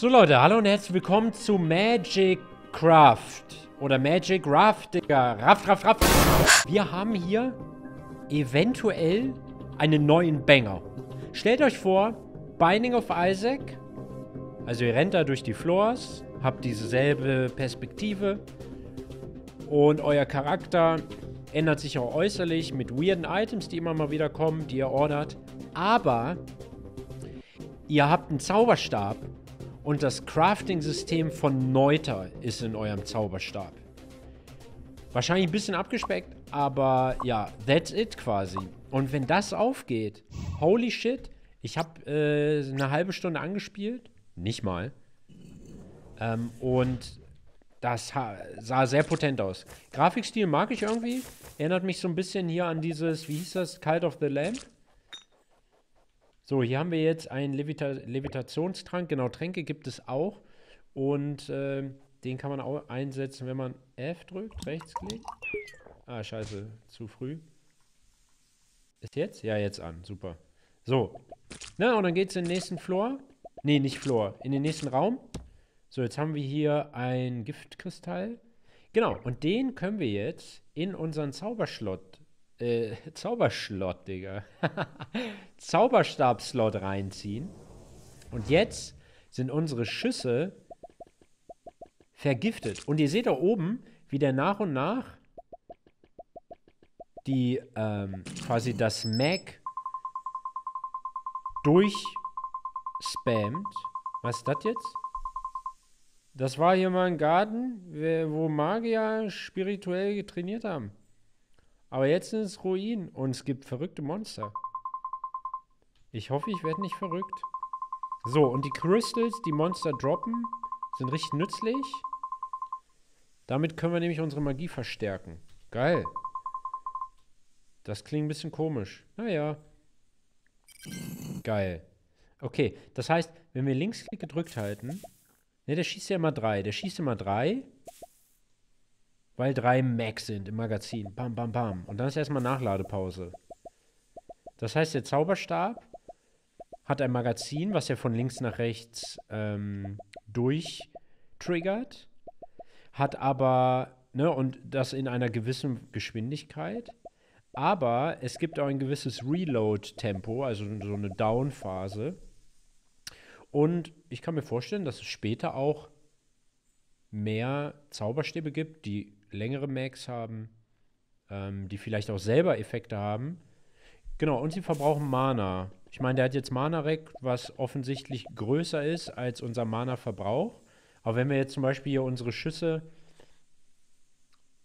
So Leute, hallo und herzlich willkommen zu Magicraft. Oder Magicraft, Digga. Raff. Wir haben hier eventuell einen neuen Banger. Stellt euch vor, Binding of Isaac. Also ihr rennt da durch die Floors, habt dieselbe Perspektive. Und euer Charakter ändert sich auch äußerlich mit weirden Items, die immer mal wieder kommen, die ihr ordert. Aber ihr habt einen Zauberstab. Und das Crafting-System von Noita ist in eurem Zauberstab. Wahrscheinlich ein bisschen abgespeckt, aber ja, that's it quasi. Und wenn das aufgeht, holy shit, ich habe eine halbe Stunde angespielt, nicht mal. Und das sah sehr potent aus. Grafikstil mag ich irgendwie, erinnert mich so ein bisschen hier an dieses, wie hieß das, Cult of the Lamb. So, hier haben wir jetzt einen Levitationstrank. Genau, Tränke gibt es auch. Und den kann man auch einsetzen, wenn man F drückt, Rechtsklick. Ah, scheiße, zu früh. Ist jetzt? Ja, jetzt an, super. So, na, und dann geht's in den nächsten Floor. Nee, nicht Floor, in den nächsten Raum. So, jetzt haben wir hier einen Giftkristall. Genau, und den können wir jetzt in unseren Zauberschlot, Digga. Zauberstabslot reinziehen. Und jetzt sind unsere Schüsse vergiftet. Und ihr seht da oben, wie der nach und nach die, quasi das Mag durchspammt. Was ist das jetzt? Das war hier mal ein Garten, wo Magier spirituell getrainiert haben. Aber jetzt sind es Ruinen und es gibt verrückte Monster. Ich hoffe, ich werde nicht verrückt. So, und die Crystals, die Monster droppen, sind richtig nützlich. Damit können wir nämlich unsere Magie verstärken. Geil. Das klingt ein bisschen komisch. Naja. Geil. Okay, das heißt, wenn wir Linksklick gedrückt halten... Ne, der schießt ja immer 3. Der schießt immer 3... Weil 3 Max sind im Magazin. Bam, bam, bam. Und dann ist erstmal Nachladepause. Das heißt, der Zauberstab hat ein Magazin, was er von links nach rechts durchtriggert. Hat aber, ne, und das in einer gewissen Geschwindigkeit. Aber es gibt auch ein gewisses Reload-Tempo, also so eine Down-Phase. Und ich kann mir vorstellen, dass es später auch mehr Zauberstäbe gibt, die längere Mags haben, die vielleicht auch selber Effekte haben. Genau, und sie verbrauchen Mana. Ich meine, der hat jetzt Mana-Rack, was offensichtlich größer ist als unser Mana-Verbrauch. Aber wenn wir jetzt zum Beispiel hier unsere Schüsse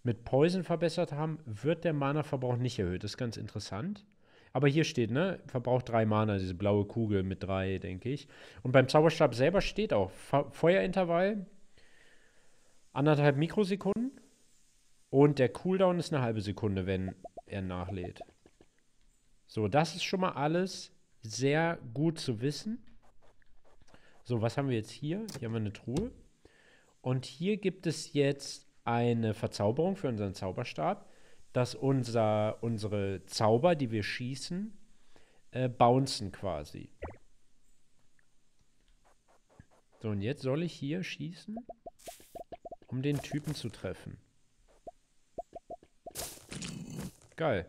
mit Poison verbessert haben, wird der Mana-Verbrauch nicht erhöht. Das ist ganz interessant. Aber hier steht, ne, verbraucht 3 Mana, diese blaue Kugel mit 3, denke ich. Und beim Zauberstab selber steht auch Feuerintervall, 1,5 Mikrosekunden und der Cooldown ist eine halbe Sekunde, wenn er nachlädt. So, das ist schon mal alles sehr gut zu wissen. So, was haben wir jetzt hier? Hier haben wir eine Truhe. Und hier gibt es jetzt eine Verzauberung für unseren Zauberstab, dass unsere Zauber, die wir schießen, bouncen quasi. So, und jetzt soll ich hier schießen, um den Typen zu treffen. Geil.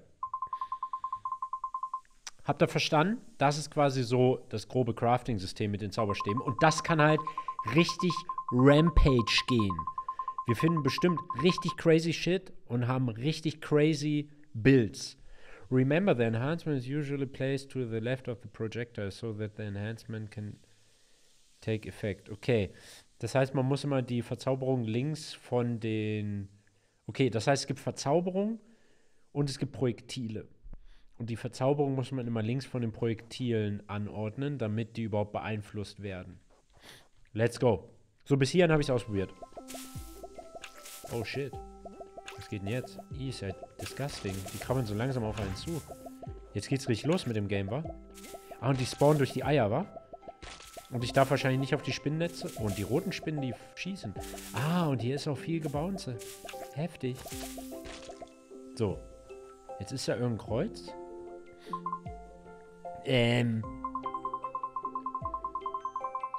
Habt ihr verstanden? Das ist quasi so das grobe Crafting-System mit den Zauberstäben. Und das kann halt richtig Rampage gehen. Wir finden bestimmt richtig crazy shit und haben richtig crazy Builds. Remember, the enhancement is usually placed to the left of the projector, so that the enhancement can take effect. Okay. Das heißt, man muss immer die Verzauberung links von den... Okay, das heißt, es gibt Verzauberung und es gibt Projektile. Und die Verzauberung muss man immer links von den Projektilen anordnen, damit die überhaupt beeinflusst werden. Let's go. So, bis hierhin habe ich es ausprobiert. Oh, shit. Was geht denn jetzt? Ih, ist ja disgusting. Die krabbeln so langsam auf einen zu. Jetzt geht's richtig los mit dem Game, wa? Ah, und die spawnen durch die Eier, wa? Und ich darf wahrscheinlich nicht auf die Spinnennetze. Und die roten Spinnen, die schießen. Ah, und hier ist auch viel Gebounce. Heftig. So. Jetzt ist da irgendein Kreuz.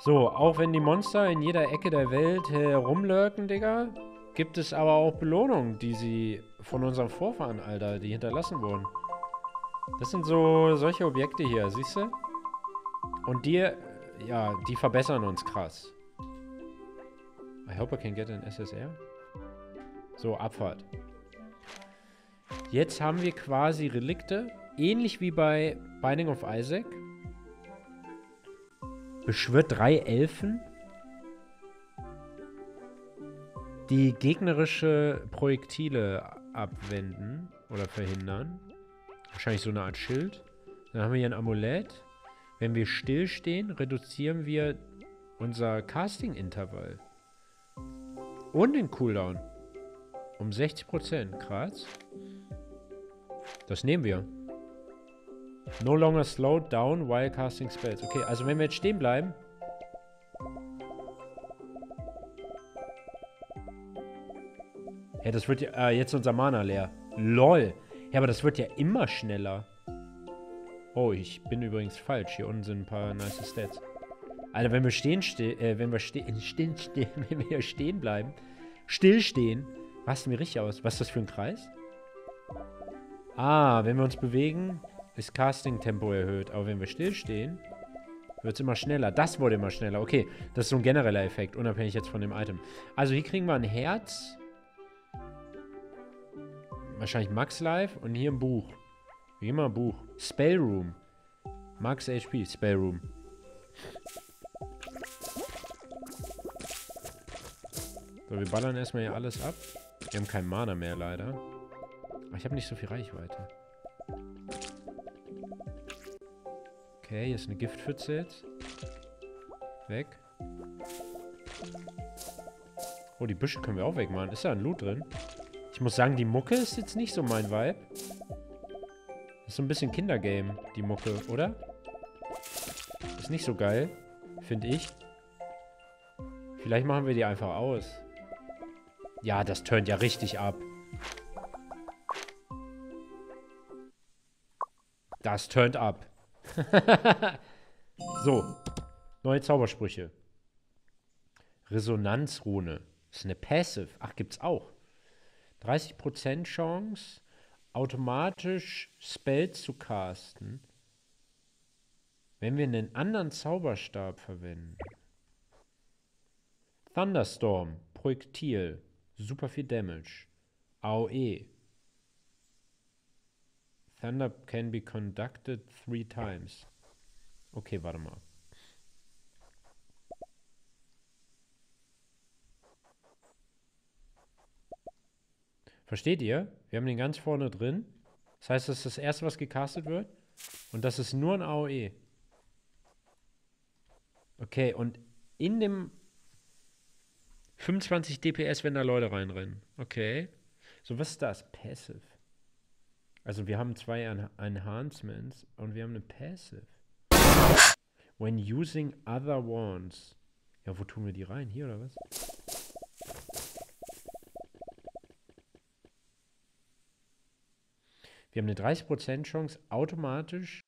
So, auch wenn die Monster in jeder Ecke der Welt herumlurken, Digga, gibt es aber auch Belohnungen, die sie von unseren Vorfahren, Alter, die hinterlassen wurden. Das sind so solche Objekte hier, siehst du? Und die, ja, die verbessern uns krass. I hope I can get an SSR. So, Abfahrt. Jetzt haben wir quasi Relikte, ähnlich wie bei Binding of Isaac. Beschwört 3 Elfen. Die gegnerische Projektile abwenden oder verhindern. Wahrscheinlich so eine Art Schild. Dann haben wir hier ein Amulett. Wenn wir stillstehen, reduzieren wir unser Casting-Intervall. Und den Cooldown. Um 60%. Krass. Das nehmen wir. No longer slowed down while casting spells. Okay, also wenn wir jetzt stehen bleiben. Ja, das wird ja... jetzt unser Mana leer. LOL. Ja, aber das wird ja immer schneller. Oh, ich bin übrigens falsch. Hier unten sind ein paar nice Stats. Alter, wenn wir stehen bleiben. Stillstehen. Rasten wir richtig aus. Was ist das für ein Kreis? Ah, wenn wir uns bewegen, ist Casting-Tempo erhöht. Aber wenn wir stillstehen, wird es immer schneller. Das wurde immer schneller. Okay, das ist so ein genereller Effekt, unabhängig jetzt von dem Item. Also hier kriegen wir ein Herz. Wahrscheinlich Max Life. Und hier ein Buch. Wie immer ein Buch. Spellroom. Max HP. Spellroom. So, wir ballern erstmal hier alles ab. Wir haben kein Mana mehr, leider. Aber ich habe nicht so viel Reichweite. Okay, hier ist eine Giftpfütze jetzt. Weg. Oh, die Büsche können wir auch wegmachen. Ist da ein Loot drin? Ich muss sagen, die Mucke ist jetzt nicht so mein Vibe. Ist so ein bisschen Kindergame, die Mucke, oder? Ist nicht so geil, finde ich. Vielleicht machen wir die einfach aus. Ja, das turnt ja richtig ab. Das turnt ab. So, neue Zaubersprüche. Resonanzrune. Ist eine Passive. Ach, gibt's auch. 30% Chance, automatisch Spells zu casten, wenn wir einen anderen Zauberstab verwenden. Thunderstorm. Projektil. Super viel Damage. AOE. Thunder can be conducted 3 times. Okay, warte mal. Versteht ihr? Wir haben den ganz vorne drin. Das heißt, das ist das erste, was gecastet wird. Und das ist nur ein AOE. Okay, und in dem 25 DPS, wenn da Leute reinrennen. Okay. So, was ist das? Passive. Also wir haben 2 Enhancements und wir haben eine Passive. When using other wands. Ja, wo tun wir die rein? Hier oder was? Wir haben eine 30% Chance, automatisch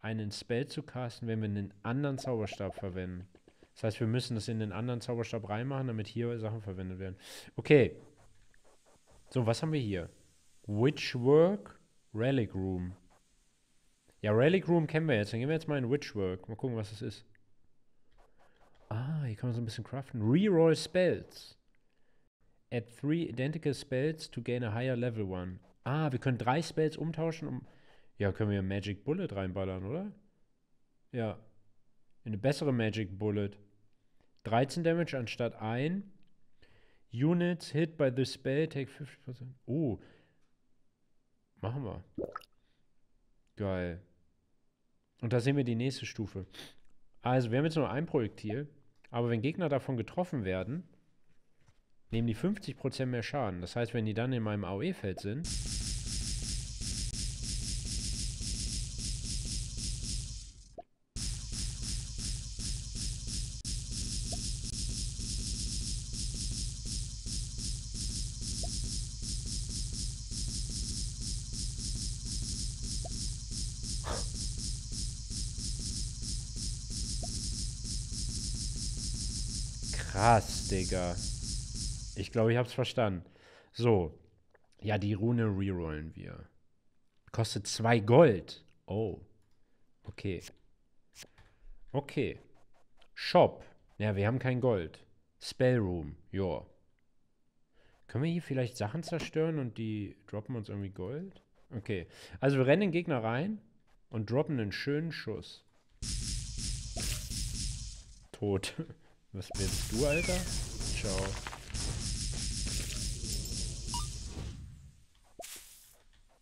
einen Spell zu casten, wenn wir einen anderen Zauberstab verwenden. Das heißt, wir müssen das in den anderen Zauberstab reinmachen, damit hier Sachen verwendet werden. Okay. So, was haben wir hier? Witchwork. Relic Room. Ja, Relic Room kennen wir jetzt. Dann gehen wir jetzt mal in Witchwork. Mal gucken, was das ist. Ah, hier kann man so ein bisschen craften. Reroll Spells. Add 3 identical spells to gain a higher level one. Ah, wir können 3 Spells umtauschen, um... Ja, können wir Magic Bullet reinballern, oder? Ja. Eine bessere Magic Bullet. 13 Damage anstatt 1. Units hit by the spell take 50%. Oh. Machen wir. Geil. Und da sehen wir die nächste Stufe. Also, wir haben jetzt nur ein Projektil. Aber wenn Gegner davon getroffen werden, nehmen die 50% mehr Schaden. Das heißt, wenn die dann in meinem AOE-Feld sind... Krass, Digga. Ich glaube, ich hab's verstanden. So. Ja, die Rune rerollen wir. Kostet 2 Gold. Oh. Okay. Okay. Shop. Ja, wir haben kein Gold. Spellroom. Joa. Können wir hier vielleicht Sachen zerstören und die droppen uns irgendwie Gold? Okay. Also wir rennen den Gegner rein und droppen einen schönen Schuss. Tot. Was bist du, Alter? Ciao.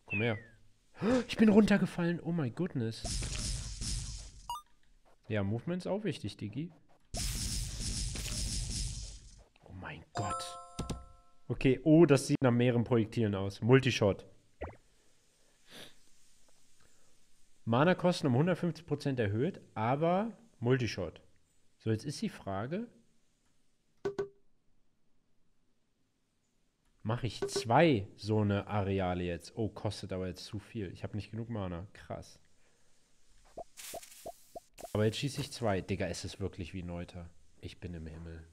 Komm her. Ich bin runtergefallen. Oh my goodness. Ja, Movement ist auch wichtig, Diggi. Oh mein Gott. Okay, oh, das sieht nach mehreren Projektilen aus. Multishot. Mana-Kosten um 150% erhöht, aber Multishot. So, jetzt ist die Frage. Mache ich 2 so eine Areale jetzt? Oh, kostet aber jetzt zu viel. Ich habe nicht genug Mana. Krass. Aber jetzt schieße ich 2. Digga, es ist wirklich wie Noita. Ich bin im Himmel.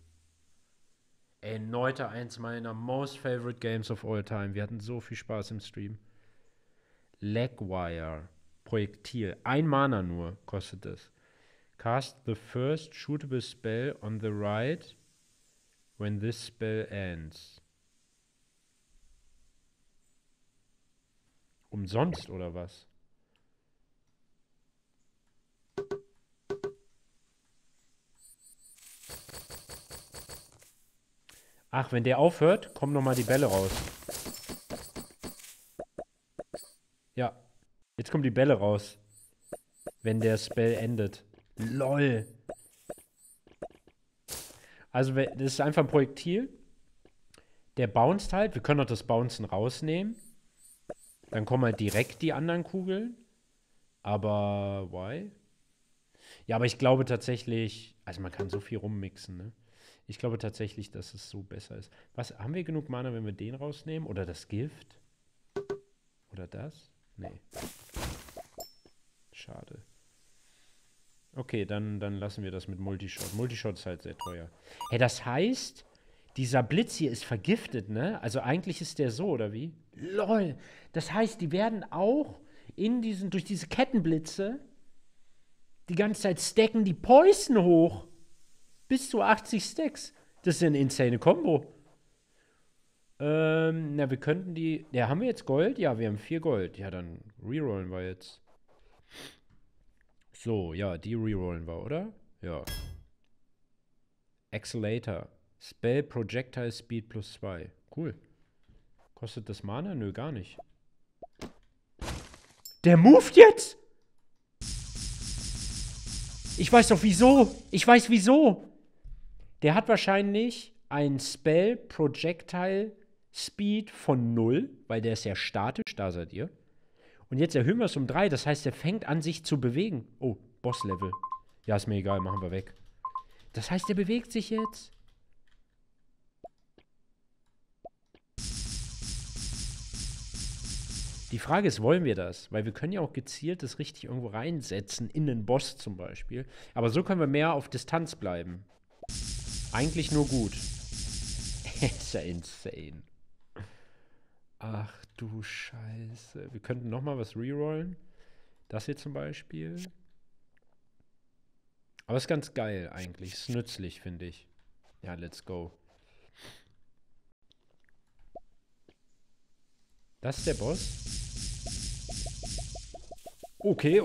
Ey, Noita, eins meiner most favorite games of all time. Wir hatten so viel Spaß im Stream. Lagwire. Projektil. 1 Mana nur kostet es. Cast the first shootable spell on the right when this spell ends. Umsonst oder was? Ach, wenn der aufhört, kommen nochmal die Bälle raus. Ja, jetzt kommen die Bälle raus. Wenn der Spell endet. LOL. Also, das ist einfach ein Projektil. Der bounced halt. Wir können doch das Bouncen rausnehmen. Dann kommen halt direkt die anderen Kugeln. Aber, why? Ja, aber ich glaube tatsächlich, also man kann so viel rummixen, ne? Ich glaube tatsächlich, dass es so besser ist. Was, haben wir genug Mana, wenn wir den rausnehmen? Oder das Gift? Oder das? Nee. Schade. Okay, dann lassen wir das mit Multishot. Multishot ist halt sehr teuer. Hey, das heißt, dieser Blitz hier ist vergiftet, ne? Also eigentlich ist der so, oder wie? LOL! Das heißt, die werden auch in diesen, durch diese Kettenblitze die ganze Zeit stacken die Poison hoch. Bis zu 80 Stacks. Das ist ja eine insane Kombo. Na, wir könnten die... Ja, haben wir jetzt Gold? Ja, wir haben 4 Gold. Ja, dann rerollen wir jetzt. So, ja, die rerollen wir, oder? Ja. Accelerator. Spell Projectile Speed plus 2. Cool. Kostet das Mana? Nö, gar nicht. Der moved jetzt! Ich weiß doch wieso! Ich weiß wieso! Der hat wahrscheinlich einen Spell Projectile Speed von 0, weil der ist ja statisch, da seid ihr. Und jetzt erhöhen wir es um 3, das heißt, der fängt an, sich zu bewegen. Oh, Boss-Level. Ja, ist mir egal, machen wir weg. Das heißt, der bewegt sich jetzt. Die Frage ist, wollen wir das? Weil wir können ja auch gezielt das richtig irgendwo reinsetzen, in den Boss zum Beispiel. Aber so können wir mehr auf Distanz bleiben. Eigentlich nur gut. Ist ja insane. Ach du Scheiße. Wir könnten nochmal was rerollen. Das hier zum Beispiel. Aber ist ganz geil eigentlich. Ist nützlich, finde ich. Ja, let's go. Das ist der Boss. Okay.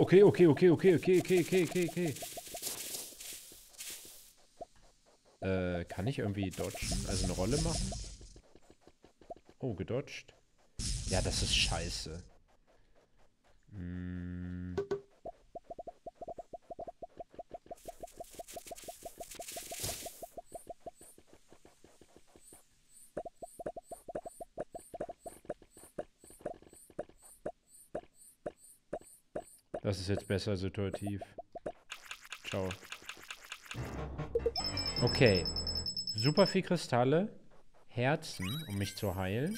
Kann ich irgendwie dodgen? Also eine Rolle machen? Oh, gedodged. Ja, das ist scheiße. Hm. Das ist jetzt besser situativ. Ciao. Okay. Super viel Kristalle. Herzen, um mich zu heilen.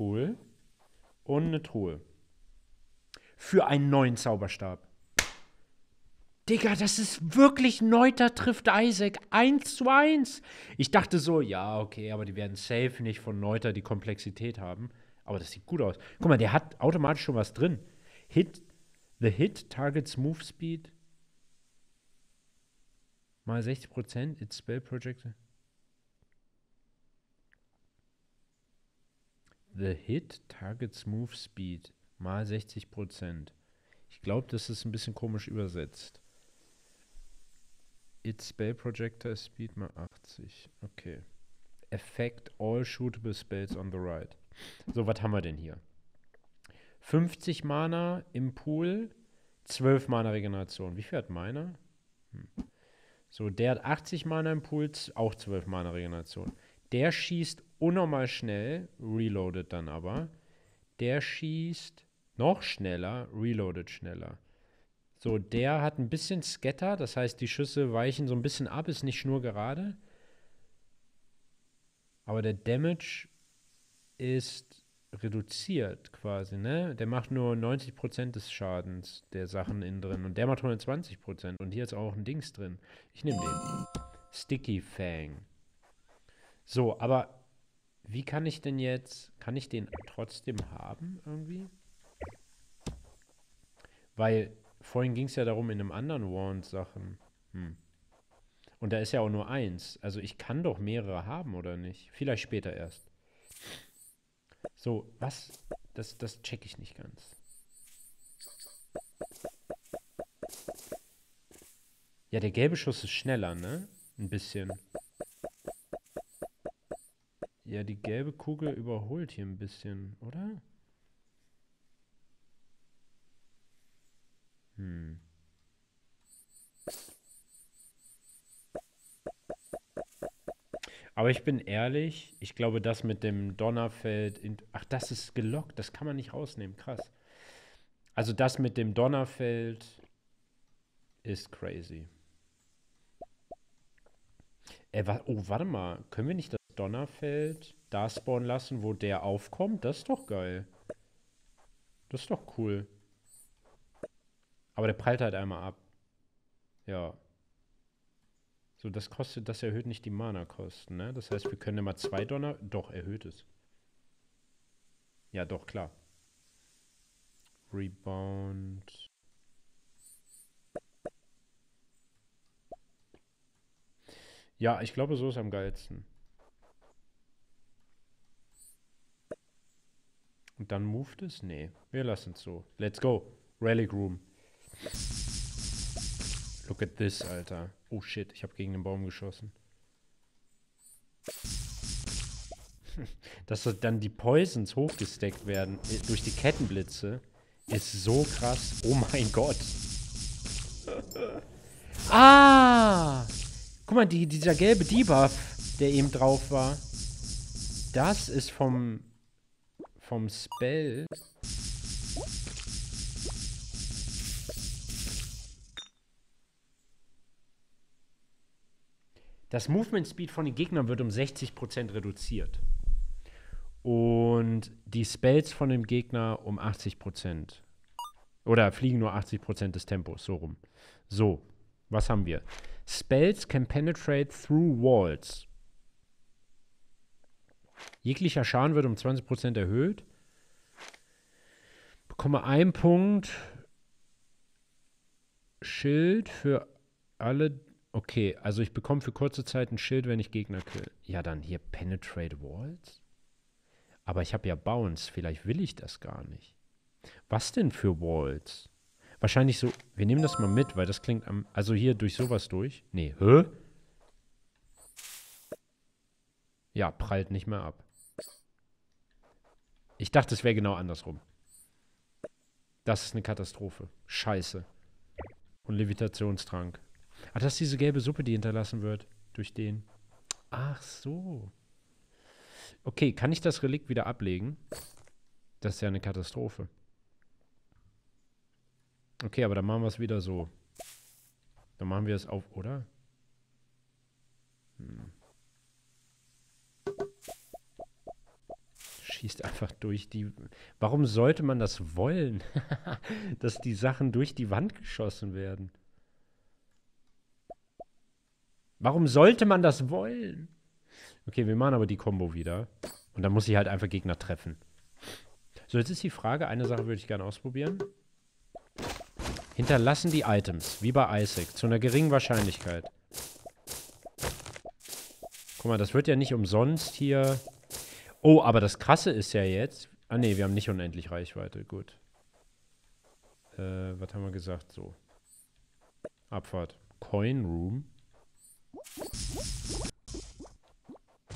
Cool. Und eine Truhe. Für einen neuen Zauberstab. Digga, das ist wirklich Noita trifft Isaac 1:1. Ich dachte so, ja, okay, aber die werden safe nicht von Noita die Komplexität haben. Aber das sieht gut aus. Guck mal, der hat automatisch schon was drin. The hit targets move speed mal 60%, its spell projected. The hit targets move speed mal 60%. Ich glaube, das ist ein bisschen komisch übersetzt. Its spell projector speed mal 80. Okay. Affect all shootable spells on the right. So, was haben wir denn hier? 50 Mana im Pool, 12 Mana Regeneration. Wie viel hat meiner? So, der hat 80 Mana im Pool, auch 12 Mana Regeneration. Der schießt unnormal schnell, reloadet dann aber. Der schießt noch schneller, reloadet schneller. So, der hat ein bisschen Scatter, das heißt, die Schüsse weichen so ein bisschen ab, ist nicht schnurgerade. Aber der Damage ist reduziert quasi, ne? Der macht nur 90% des Schadens der Sachen innen drin. Und der macht 120%. Und hier ist auch ein Dings drin. Ich nehme den. Sticky Fang. So, aber wie kann ich denn jetzt, kann ich den trotzdem haben irgendwie? Weil vorhin ging es ja darum in einem anderen Wand Sachen. Und da ist ja auch nur eins. Also ich kann doch mehrere haben, oder nicht? Vielleicht später erst. So, was? Das check ich nicht ganz. Ja, der gelbe Schuss ist schneller, ne? Ein bisschen. Ja, die gelbe Kugel überholt hier ein bisschen, oder? Aber ich bin ehrlich, ich glaube, das mit dem Donnerfeld... Ach, das ist gelockt, das kann man nicht rausnehmen, krass. Also das mit dem Donnerfeld ist crazy. Oh, warte mal, können wir nicht das Donnerfeld da spawnen lassen, wo der aufkommt? Das ist doch geil. Das ist doch cool. Aber der prallt halt einmal ab. Ja. So, das kostet, das erhöht nicht die Mana-Kosten, ne? Das heißt, wir können immer 2 Donner... Doch, erhöht es. Ja, doch, klar. Rebound. Ja, ich glaube, so ist am geilsten. Und dann moved es? Nee, wir lassen es so. Let's go. Relic Room. Look at this, Alter. Oh shit, ich habe gegen den Baum geschossen. Dass dann die Poisons hochgesteckt werden durch die Kettenblitze, ist so krass. Oh mein Gott. Ah! Guck mal, dieser gelbe Debuff, der eben drauf war. Das ist vom Spell. Das Movement Speed von den Gegnern wird um 60% reduziert. Und die Spells von dem Gegner um 80%. Oder fliegen nur 80% des Tempos, so rum. So, was haben wir? Spells can penetrate through walls. Jeglicher Schaden wird um 20% erhöht. Bekomme 1 Punkt Schild für alle. Okay, also ich bekomme für kurze Zeit ein Schild, wenn ich Gegner kill. Ja, dann hier Penetrate Walls. Aber ich habe ja Bounce, vielleicht will ich das gar nicht. Was denn für Walls? Wahrscheinlich so, wir nehmen das mal mit, weil das klingt am... Also hier durch sowas durch. Nee, hä? Ja, prallt nicht mehr ab. Ich dachte, es wäre genau andersrum. Das ist eine Katastrophe. Scheiße. Und Levitationstrank. Ah, das ist diese gelbe Suppe, die hinterlassen wird. Durch den. Ach so. Okay, kann ich das Relikt wieder ablegen? Das ist ja eine Katastrophe. Okay, aber dann machen wir es wieder so. Dann machen wir es auf, oder? Schießt einfach durch die... Warum sollte man das wollen? Dass die Sachen durch die Wand geschossen werden? Warum sollte man das wollen? Okay, wir machen aber die Combo wieder. Und dann muss ich halt einfach Gegner treffen. So, jetzt ist die Frage, eine Sache würde ich gerne ausprobieren. Hinterlassen die Items, wie bei Isaac, zu einer geringen Wahrscheinlichkeit. Guck mal, das wird ja nicht umsonst hier... Oh, aber das Krasse ist ja jetzt... Ah ne, wir haben nicht unendlich Reichweite, gut. Was haben wir gesagt? So. Abfahrt. Coin Room.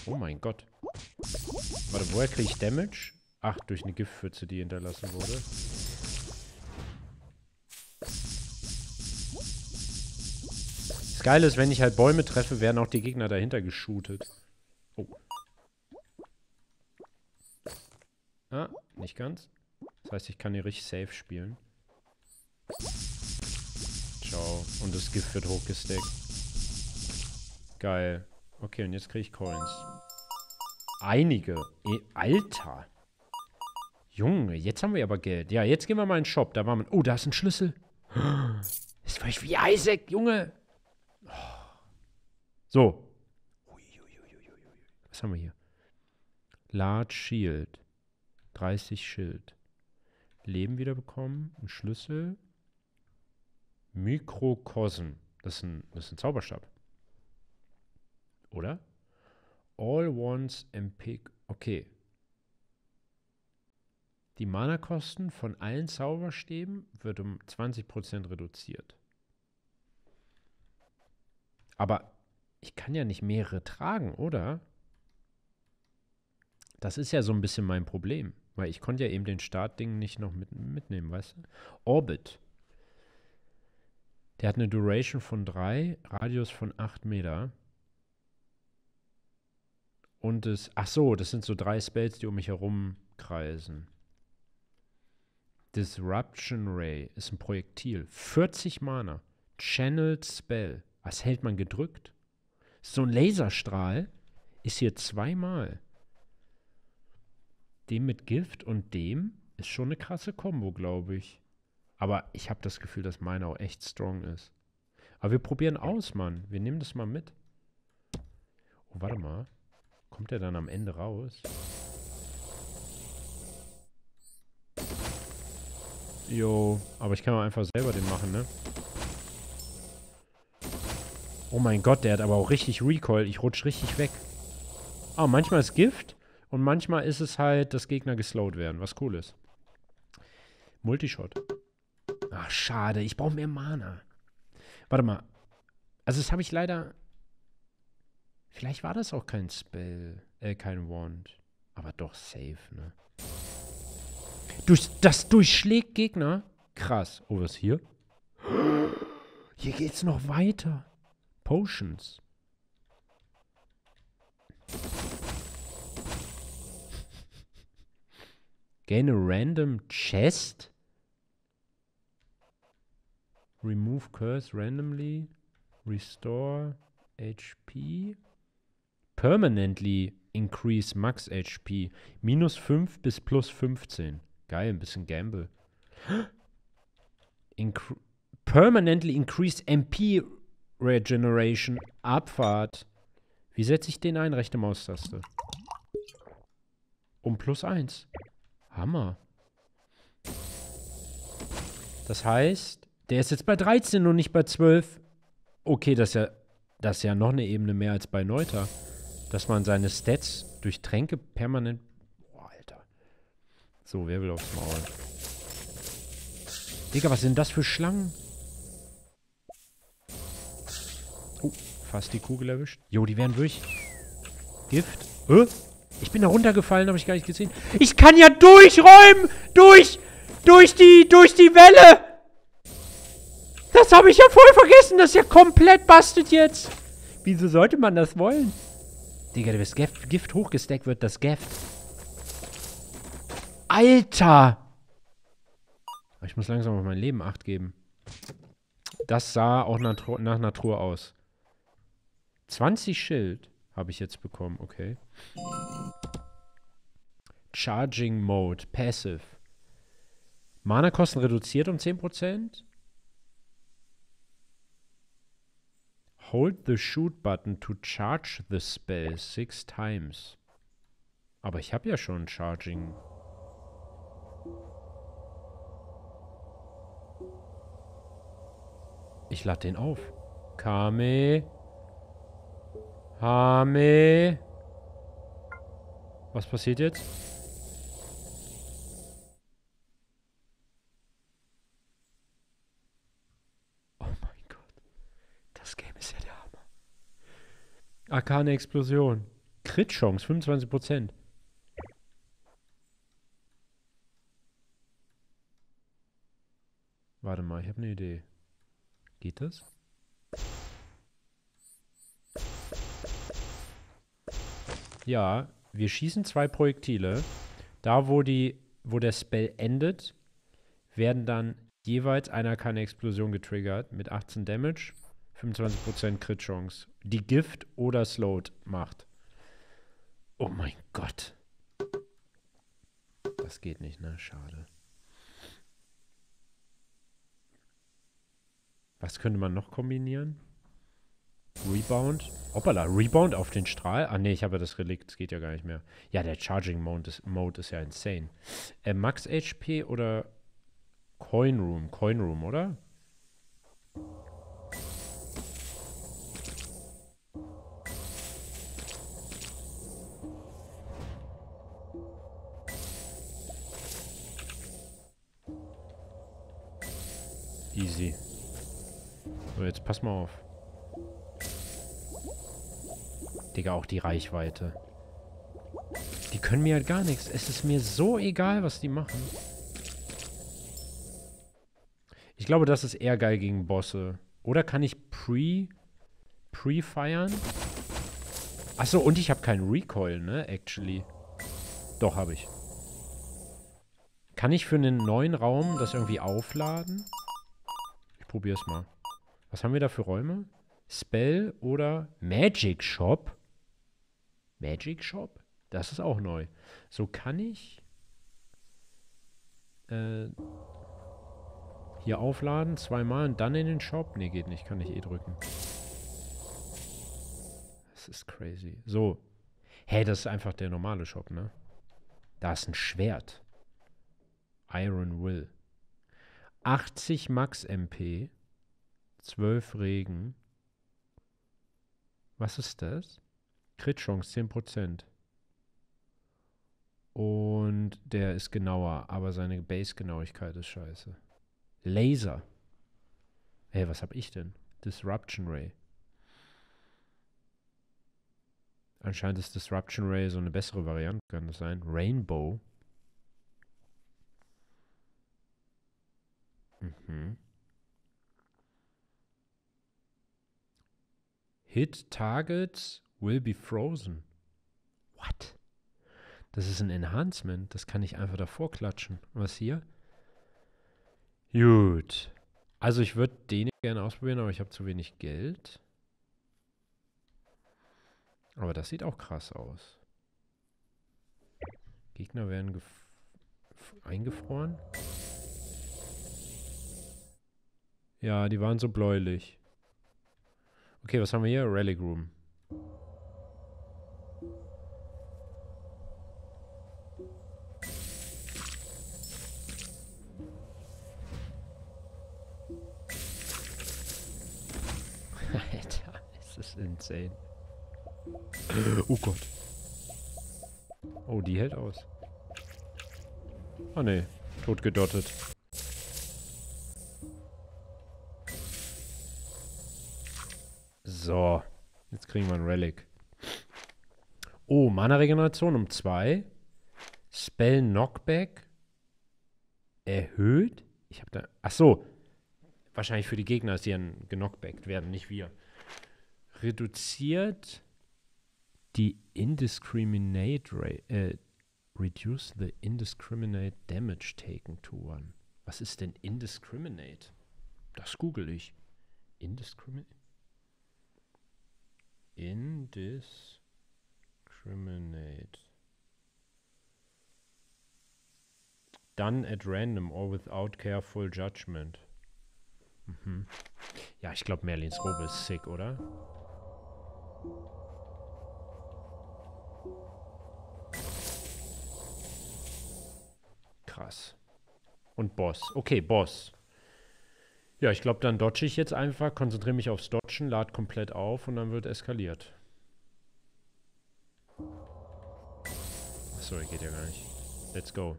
Oh mein Gott. Warte, woher kriege ich Damage? Ach, durch eine Giftpfütze, die hinterlassen wurde. Das Geile ist, wenn ich halt Bäume treffe, werden auch die Gegner dahinter geshootet. Oh. Ah, nicht ganz. Das heißt, ich kann hier richtig safe spielen. Ciao. Und das Gift wird hochgesteckt. Geil. Okay, und jetzt kriege ich Coins. Einige. Alter. Junge, jetzt haben wir aber Geld. Ja, jetzt gehen wir mal in den Shop. Da war man... Oh, da ist ein Schlüssel. Das ist vielleicht wie Isaac, Junge. Oh. So. Was haben wir hier? Large Shield. 30 Schild. Leben wiederbekommen. Ein Schlüssel. Mikrokosm. Das ist ein Zauberstab. Oder? All Ones and Pick. Okay. Die Mana-Kosten von allen Zauberstäben wird um 20% reduziert. Aber ich kann ja nicht mehrere tragen, oder? Das ist ja so ein bisschen mein Problem. Weil ich konnte ja eben den Startding nicht noch mitnehmen, weißt du? Orbit. Der hat eine Duration von 3, Radius von 8 Meter. Und es... Ach so, das sind so 3 Spells, die um mich herum kreisen. Disruption Ray ist ein Projektil. 40 Mana. Channeled Spell. Was hält man gedrückt? So ein Laserstrahl ist hier zweimal. Dem mit Gift und dem ist schon eine krasse Kombo, glaube ich. Aber ich habe das Gefühl, dass meine auch echt strong ist. Aber wir probieren aus, Mann. Wir nehmen das mal mit. Oh, warte mal. Kommt der dann am Ende raus? Jo, aber ich kann auch einfach selber den machen, ne? Oh mein Gott, der hat aber auch richtig Recoil. Ich rutsche richtig weg. Ah, manchmal ist Gift und manchmal ist es halt, dass Gegner geslowt werden, was cool ist. Multishot. Ach, schade. Ich brauche mehr Mana. Warte mal. Also das habe ich leider... Vielleicht war das auch kein Spell, kein Wand. Aber doch safe, ne? Das durchschlägt Gegner. Krass. Oh, was hier? Hier geht's noch weiter. Potions. Gain a random chest? Remove curse randomly. Restore HP. Permanently increase max HP. Minus 5 bis plus 15. Geil, ein bisschen Gamble. Permanently increased MP Regeneration. Abfahrt. Wie setze ich den ein? Rechte Maustaste. Um plus 1. Hammer. Das heißt, der ist jetzt bei 13 und nicht bei 12. Okay, das ist ja noch eine Ebene mehr als bei Noita. Dass man seine Stats durch Tränke permanent... Boah, Alter. So, wer will aufs Maul? Digga, was sind das für Schlangen? Oh, fast die Kugel erwischt. Jo, die werden durch. Gift. Hä? Ich bin da runtergefallen, habe ich gar nicht gesehen. Ich kann ja durchräumen! Durch die Welle! Das habe ich ja voll vergessen. Das ist ja komplett busted jetzt. Wieso sollte man das wollen? Digga, wenn das Gift hochgesteckt wird, das Gift. Alter! Ich muss langsam auf mein Leben Acht geben. Das sah auch nach Natur aus. 20 Schild habe ich jetzt bekommen, okay. Charging Mode, Passive. Mana-Kosten reduziert um 10%. Hold the shoot button to charge the spell 6 times. Aber ich habe ja schon Charging. Ich lade den auf. Kame. Hame. Was passiert jetzt? Oh mein Gott. Das Game ist ja der Hammer. Arkane Explosion. Crit-Chance 25%. Warte mal, ich habe eine Idee. Geht das? Ja, wir schießen 2 Projektile. Da, wo der Spell endet, werden dann jeweils einer keine Explosion getriggert mit 18 Damage, 25% Crit-Chance, die Gift oder Slowed macht. Oh mein Gott. Das geht nicht, ne? Schade. Was könnte man noch kombinieren? Rebound. Hoppala, Rebound auf den Strahl. Ah ne, ich habe das Relikt, das geht ja gar nicht mehr. Ja, der Charging Mode ist ja insane. Max HP oder Coin Room? Coin Room, oder? Easy. So, jetzt pass mal auf. Digga, auch die Reichweite. Die können mir halt gar nichts. Es ist mir so egal, was die machen. Ich glaube, das ist eher geil gegen Bosse. Oder kann ich pre-feiern? Achso, und ich habe keinen Recoil, ne? Actually. Doch, habe ich. Kann ich für einen neuen Raum das irgendwie aufladen? Ich probier's mal. Was haben wir da für Räume? Spell oder Magic Shop? Magic Shop? Das ist auch neu. So kann ich hier aufladen, 2 Mal und dann in den Shop. Ne, geht nicht. Kann ich eh drücken. Das ist crazy. So. Hä, das ist einfach der normale Shop, ne? Da ist ein Schwert. Iron Will. 80 Max MP. 12 Regen. Was ist das? Crit-Chance 10%. Und der ist genauer, aber seine Base-Genauigkeit ist scheiße. Laser. Hey, was hab ich denn? Disruption Ray. Anscheinend ist Disruption Ray so eine bessere Variante, kann das sein? Rainbow. Mhm. Hit Targets will be frozen. What? Das ist ein Enhancement. Das kann ich einfach davor klatschen. Was hier? Gut. Also ich würde den gerne ausprobieren, aber ich habe zu wenig Geld. Aber das sieht auch krass aus. Gegner werden eingefroren. Ja, die waren so bläulich. Okay, was haben wir hier? Relic Room. Alter, es ist insane. Oh Gott. Oh, die hält aus. Oh ne, tot gedottet. So, jetzt kriegen wir ein Relic. Oh, Mana-Regeneration um 2. Spell Knockback. Erhöht? Ich habe da... Ach so. Wahrscheinlich für die Gegner, dass die dann genockbackt werden, nicht wir. Reduziert die Indiscriminate Rate. Reduce the Indiscriminate Damage taken to one. Was ist denn Indiscriminate? Das google ich. Indiscriminate? Indiscriminate. Done at random or without careful judgment. Mhm. Ja, ich glaube, Merlins Robe ist sick, oder? Krass. Und Boss. Okay, Boss. Ja, ich glaube, dann dodge ich jetzt einfach, konzentriere mich aufs Dodgen, lad komplett auf und dann wird eskaliert. Achso, geht ja gar nicht. Let's go.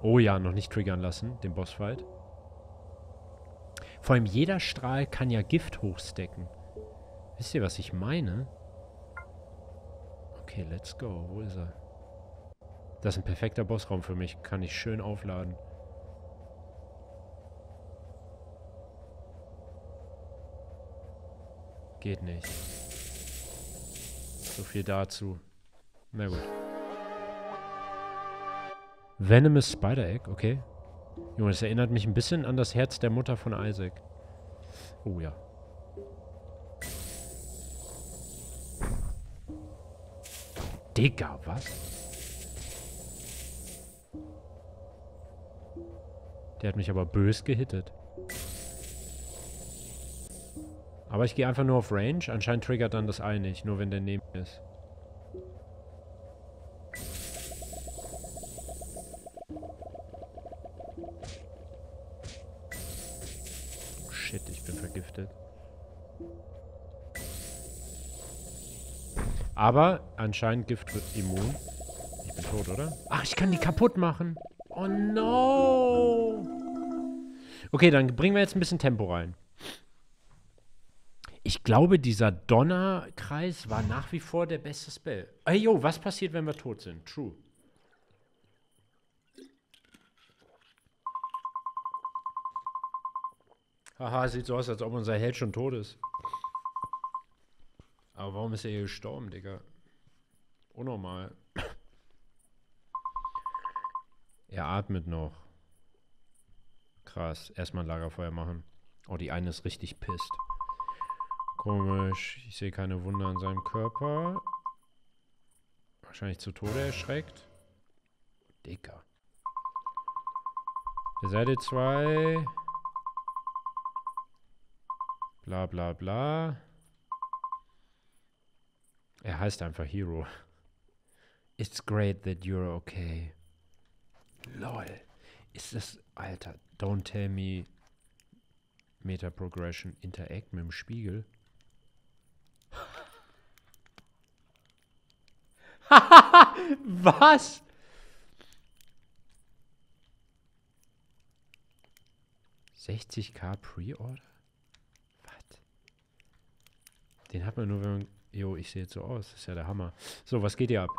Oh ja, noch nicht triggern lassen, den Bossfight. Vor allem jeder Strahl kann ja Gift hochstecken. Wisst ihr, was ich meine? Okay, let's go. Wo ist er? Das ist ein perfekter Bossraum für mich. Kann ich schön aufladen. Geht nicht. So viel dazu. Na gut. Venomous Spider Egg, okay. Junge, das erinnert mich ein bisschen an das Herz der Mutter von Isaac. Oh ja. Digga, was? Der hat mich aber bös gehittet. Aber ich gehe einfach nur auf Range. Anscheinend triggert dann das Ei nicht, nur wenn der neben mir ist. Shit, ich bin vergiftet. Aber anscheinend Gift wird immun. Ich bin tot, oder? Ach, ich kann die kaputt machen. Oh no! Okay, dann bringen wir jetzt ein bisschen Tempo rein. Ich glaube, dieser Donnerkreis war nach wie vor der beste Spell. Ey, yo, was passiert, wenn wir tot sind? True. Haha, sieht so aus, als ob unser Held schon tot ist. Aber warum ist er hier gestorben, Digga? Unnormal. Er atmet noch. Krass. Erstmal ein Lagerfeuer machen. Oh, die eine ist richtig pisst. Komisch. Ich sehe keine Wunder an seinem Körper. Wahrscheinlich zu Tode erschreckt. Digga. Der Seite 2. Bla bla bla. Er heißt einfach Hero. It's great that you're okay. Lol. Ist das... Alter, don't tell me... Meta-Progression, Interact mit dem Spiegel. Was? $60k Pre-Order? Was? Den hat man nur, wenn man... Jo, ich sehe jetzt so aus. Das ist ja der Hammer. So, was geht hier ab?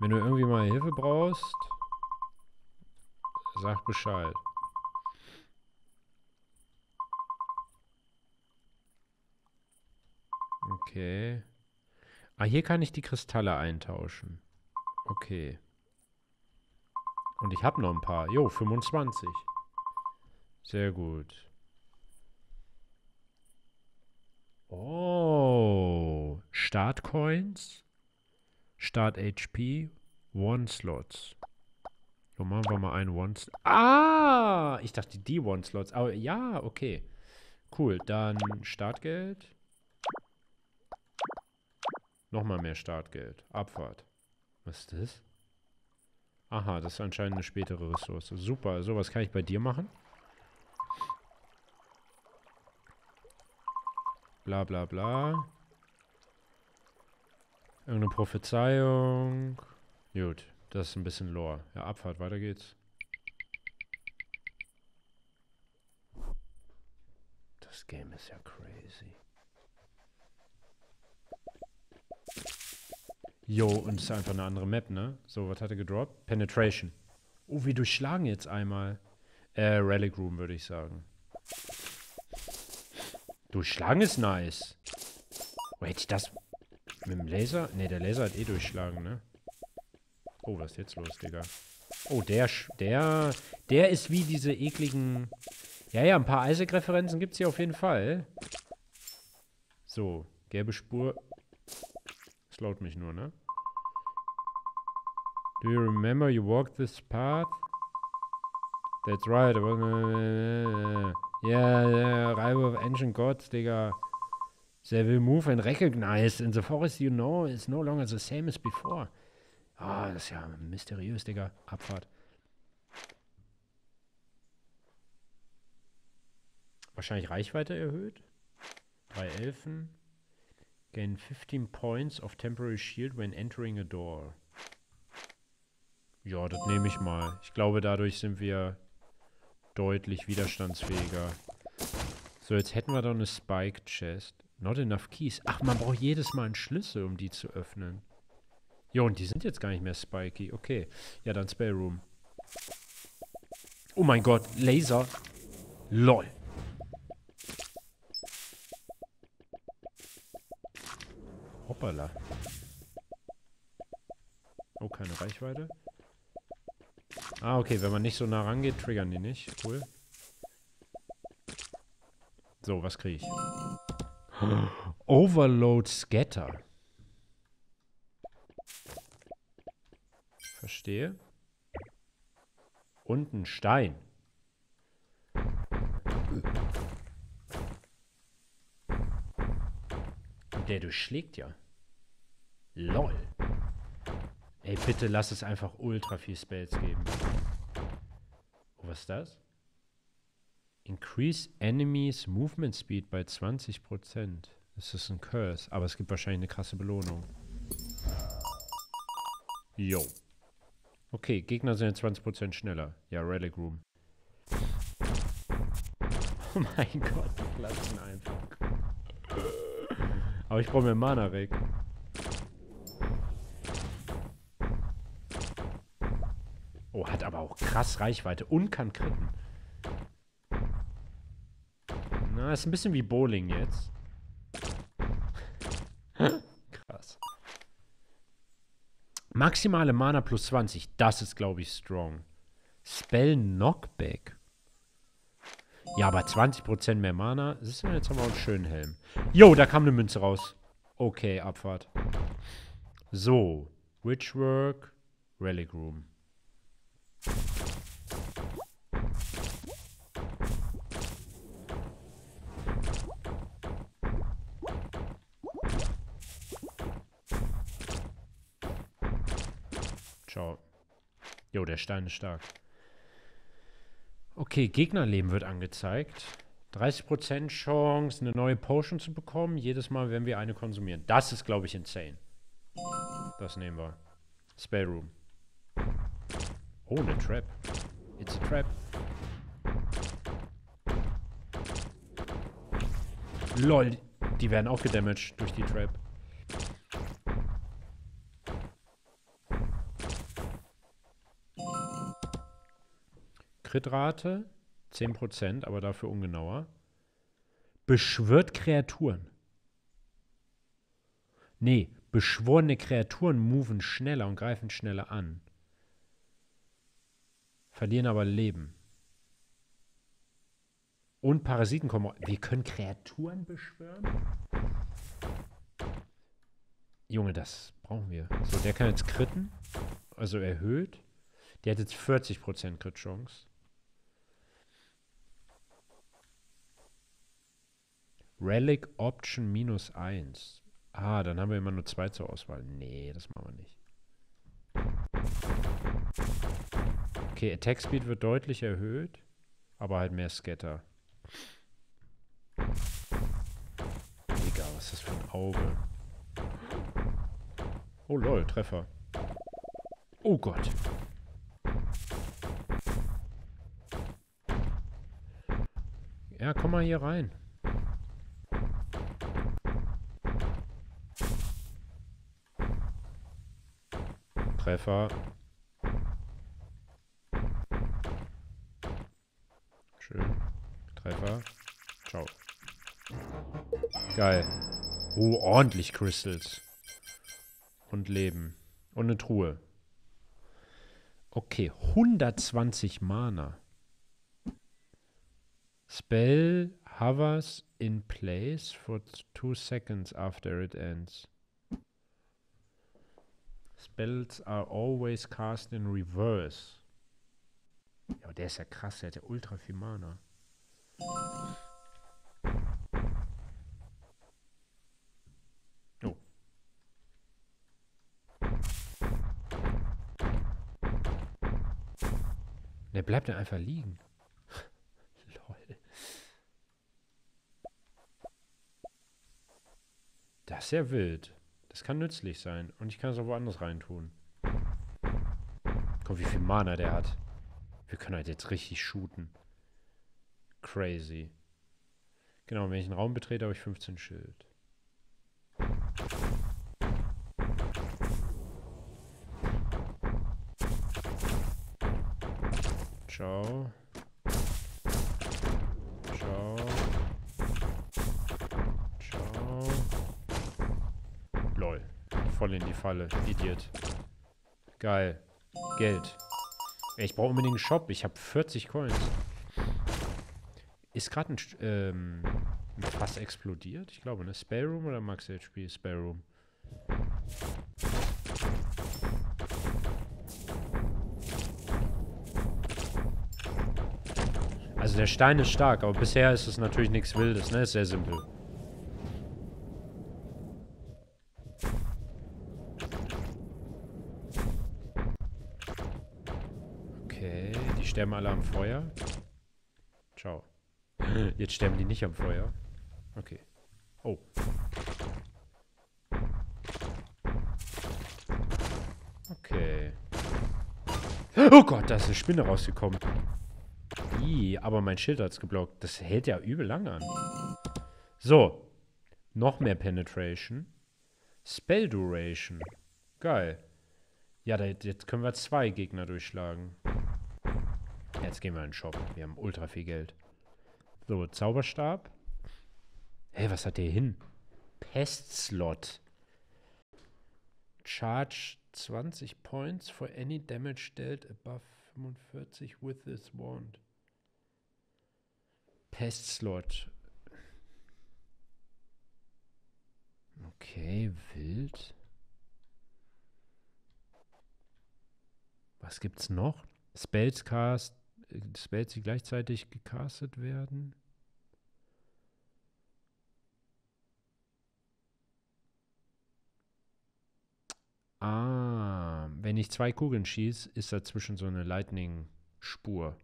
Wenn du irgendwie mal Hilfe brauchst, sag Bescheid. Okay. Ah, hier kann ich die Kristalle eintauschen. Okay. Und ich habe noch ein paar. Jo, 25. Sehr gut. Oh. Startcoins. Start HP, One-Slots. So, machen wir mal einen One-Slot. Ah! Ich dachte, die One-Slots. Aber ja, okay. Cool, dann Startgeld. Nochmal mehr Startgeld. Abfahrt. Was ist das? Aha, das ist anscheinend eine spätere Ressource. Super, sowas kann ich bei dir machen. Bla, bla, bla. Irgendeine Prophezeiung. Gut, das ist ein bisschen Lore. Ja, Abfahrt, weiter geht's. Das Game ist ja crazy. Jo, und es ist einfach eine andere Map, ne? So, was hat er gedroppt? Penetration. Oh, wir durchschlagen jetzt einmal. Relic Room, würde ich sagen. Durchschlagen ist nice. Oh, hätte ich das... Mit dem Laser? Ne, der Laser hat eh durchschlagen, ne? Oh, was ist jetzt los, Digga? Oh, der ist wie diese ekligen... Ja, ja, ein paar Isaac-Referenzen gibt's hier auf jeden Fall. So, gelbe Spur. Das laut mich nur, ne? Do you remember you walked this path? That's right. Yeah, Rival of Ancient Gods, Digga. They will move and recognize in the forest you know is no longer the same as before. Ah, das ist ja mysteriös, Digga. Abfahrt. Wahrscheinlich Reichweite erhöht. 3 Elfen. Gain 15 points of temporary shield when entering a door. Ja, das nehme ich mal. Ich glaube, dadurch sind wir deutlich widerstandsfähiger. So, jetzt hätten wir doch eine Spike Chest. Not enough keys. Ach, man braucht jedes Mal einen Schlüssel, um die zu öffnen. Jo, und die sind jetzt gar nicht mehr spiky. Okay. Ja, dann Spellroom. Oh mein Gott, Laser. LOL. Hoppala. Oh, keine Reichweite. Ah, okay, wenn man nicht so nah rangeht, triggern die nicht. Cool. So, was kriege ich? Overload Scatter. Verstehe. Und ein Stein. Der durchschlägt ja. LOL. Ey, bitte lass es einfach ultra viel Spells geben. Oh, was ist das? Increase Enemies Movement Speed bei 20%. Das ist ein Curse, aber es gibt wahrscheinlich eine krasse Belohnung. Yo. Okay, Gegner sind jetzt 20% schneller. Ja, Relic Room. Oh mein Gott, die klatschen einfach. Aber ich brauche mir Mana weg. Oh, hat aber auch krass Reichweite und kann critten. Na, ist ein bisschen wie Bowling jetzt. Krass. Maximale Mana plus 20. Das ist, glaube ich, strong. Spell Knockback. Ja, aber 20% mehr Mana. Siehst du, jetzt haben wir einen schönen Helm. Jo, da kam eine Münze raus. Okay, Abfahrt. So. Witchwork. Relic Room. Ciao. Jo, der Stein ist stark. Okay, Gegnerleben wird angezeigt. 30% Chance, eine neue Potion zu bekommen, jedes Mal, wenn wir eine konsumieren. Das ist, glaube ich, insane. Das nehmen wir. Spellroom. Oh, eine Trap. It's a Trap. LOL, die werden auch gedamaged durch die Trap. Crit-Rate 10%, aber dafür ungenauer. Beschwört Kreaturen. Nee, beschworene Kreaturen moven schneller und greifen schneller an. Verlieren aber Leben. Und Parasiten kommen. Wir können Kreaturen beschwören? Junge, das brauchen wir. So, der kann jetzt critten. Also erhöht. Der hat jetzt 40% Crit-Chance. Relic Option minus 1. Ah, dann haben wir immer nur 2 zur Auswahl. Nee, das machen wir nicht. Okay, Attack Speed wird deutlich erhöht, aber halt mehr Scatter. Egal, was ist das für ein Auge? Oh lol, Treffer. Oh Gott. Ja, komm mal hier rein. Treffer. Schön. Treffer. Ciao. Geil. Oh, ordentlich Crystals. Und Leben. Und eine Truhe. Okay, 120 Mana. Spell hovers in place for 2 seconds after it ends. Spells are always cast in reverse. Ja, aber der ist ja krass, der hat ja ultra viel Mana. Oh. Der bleibt dann einfach liegen. Lol. Das ist ja wild. Das kann nützlich sein. Und ich kann es auch woanders reintun. Guck, wie viel Mana der hat. Wir können halt jetzt richtig shooten. Crazy. Genau, wenn ich einen Raum betrete, habe ich 15 Schild. Ciao. Ciao. Ciao. Lol. Voll in die Falle. Idiot. Geil. Geld. Ich brauche unbedingt einen Shop. Ich habe 40 Coins. Ist gerade ein Fass explodiert? Ich glaube, ne? Spell Room oder Max HP? Spell Room. Also der Stein ist stark, aber bisher ist es natürlich nichts Wildes, ne? Ist sehr simpel. Okay, die sterben alle am Feuer. Ciao. Jetzt sterben die nicht am Feuer. Okay. Oh. Okay. Oh Gott, da ist eine Spinne rausgekommen. Ii, aber mein Schild hat's geblockt. Das hält ja übel lang an. So. Noch mehr Penetration. Spell Duration. Geil. Ja, da, jetzt können wir 2 Gegner durchschlagen. Jetzt gehen wir in den Shop. Wir haben ultra viel Geld. So, Zauberstab. Hey, was hat der hin? Pestslot. Charge 20 Points for any damage dealt above 45 with this wand. Pestslot. Okay, wild. Was gibt's noch? Spellscast. Spells, die gleichzeitig gecastet werden. Ah, wenn ich 2 Kugeln schieße, ist dazwischen so eine Lightning-Spur.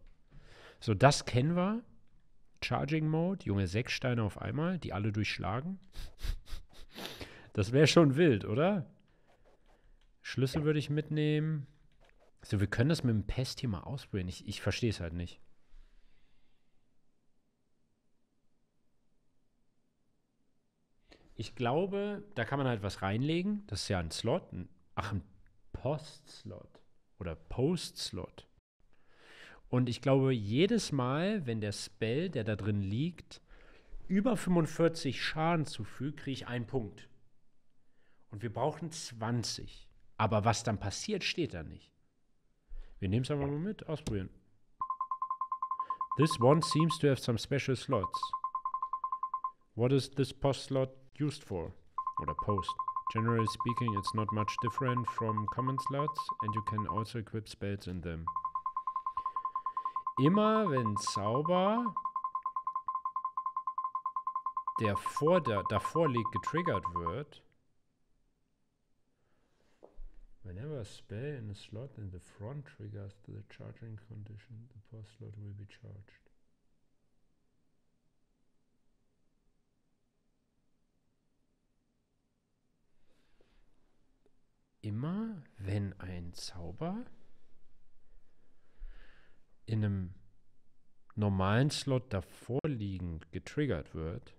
So, das kennen wir. Charging Mode, Junge, 6 Steine auf einmal, die alle durchschlagen. Das wäre schon wild, oder? Schlüssel würde ich mitnehmen. So, wir können das mit dem Pest hier mal ausprobieren. Ich verstehe es halt nicht. Ich glaube, da kann man halt was reinlegen. Das ist ja ein Slot. Ach, ein Postslot. Oder Postslot. Und ich glaube, jedes Mal, wenn der Spell, der da drin liegt, über 45 Schaden zufügt, kriege ich einen Punkt. Und wir brauchen 20. Aber was dann passiert, steht da nicht. Wir nehmen es einfach mal mit. Ausprobieren. This one seems to have some special slots. What is this post slot used for? Oder post. Generally speaking, it's not much different from common slots and you can also equip spells in them. Immer wenn Zauber, der davor liegt, getriggert wird, whenever a spell in a slot in the front triggers to the charging condition, the post slot will be charged. Immer wenn ein Zauber in einem normalen Slot davor liegend getriggert wird,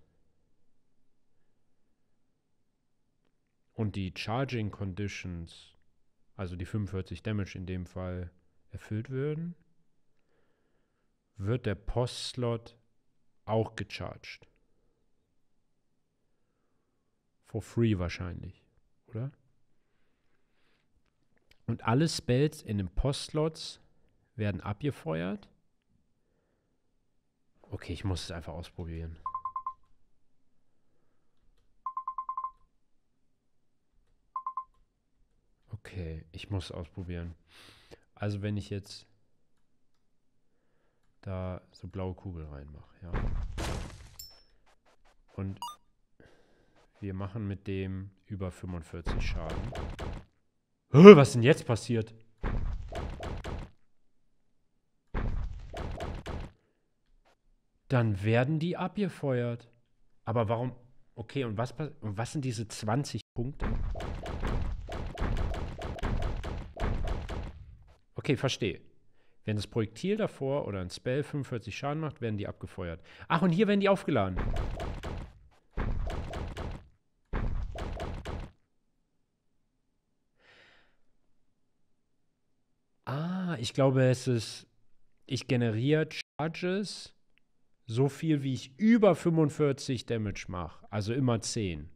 und die Charging Conditions, also die 45 Damage in dem Fall, erfüllt würden, wird der Postslot auch gecharged. For free wahrscheinlich, oder? Und alle Spells in den Postslots werden abgefeuert. Okay, ich muss es einfach ausprobieren. Okay, ich muss ausprobieren. Also wenn ich jetzt da so blaue Kugeln reinmache. Ja. Und wir machen mit dem über 45 Schaden. Was ist denn jetzt passiert? Dann werden die abgefeuert. Aber warum? Okay, und was sind diese 20 Punkte? Okay, verstehe. Wenn das Projektil davor oder ein Spell 45 Schaden macht, werden die abgefeuert. Ach, und hier werden die aufgeladen. Ah, ich glaube, es ist... Ich generiere Charges... So viel, wie ich über 45 Damage mache. Also immer 10.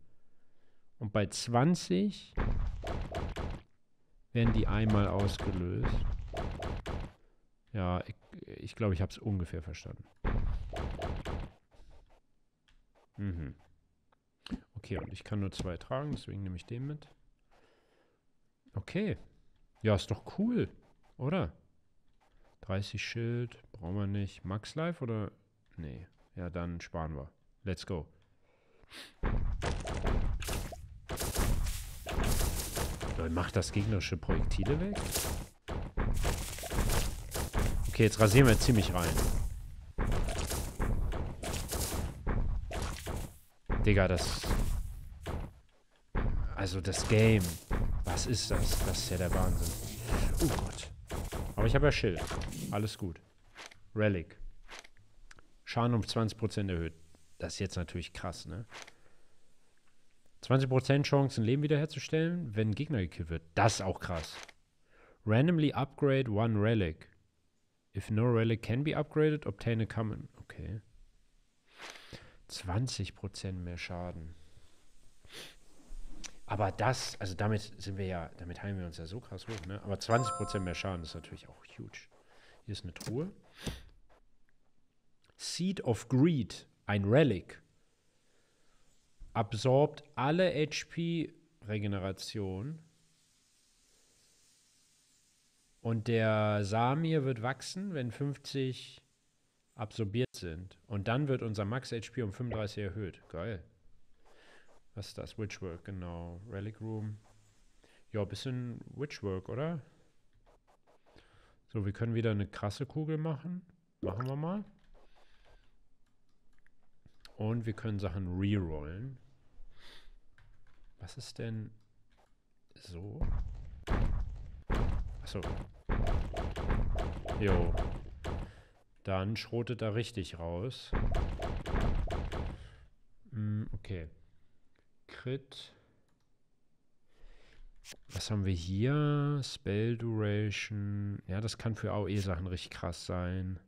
Und bei 20 werden die einmal ausgelöst. Ja, ich glaube, ich habe es ungefähr verstanden. Mhm. Okay, und ich kann nur 2 tragen, deswegen nehme ich den mit. Okay. Ja, ist doch cool, oder? 30 Schild, brauchen wir nicht. Max Life oder... Nee. Ja, dann sparen wir. Let's go. Macht das gegnerische Projektile weg? Okay, jetzt rasieren wir ziemlich rein. Digga, das... Also das Game. Was ist das? Das ist ja der Wahnsinn. Oh Gott. Aber ich habe ja Schild. Alles gut. Relic. Schaden um 20% erhöht. Das ist jetzt natürlich krass, ne? 20% Chance, ein Leben wiederherzustellen, wenn ein Gegner gekillt wird. Das ist auch krass. Randomly upgrade 1 Relic. If no Relic can be upgraded, obtain a common. Okay. 20% mehr Schaden. Aber das, also damit heilen wir uns ja so krass hoch, ne? Aber 20% mehr Schaden ist natürlich auch huge. Hier ist eine Truhe. Seed of Greed, ein Relic, absorbt alle HP-Regeneration und der Samen hier wird wachsen, wenn 50 absorbiert sind. Und dann wird unser Max-HP um 35 erhöht. Geil. Was ist das? Witchwork, genau. Relic Room. Ja, bisschen Witchwork, oder? So, wir können wieder eine krasse Kugel machen. Machen wir mal. Und wir können Sachen rerollen. Was ist denn so? Achso. Jo. Dann schrotet er richtig raus. Okay. Crit. Was haben wir hier? Spell Duration. Ja, das kann für AOE-Sachen richtig krass sein.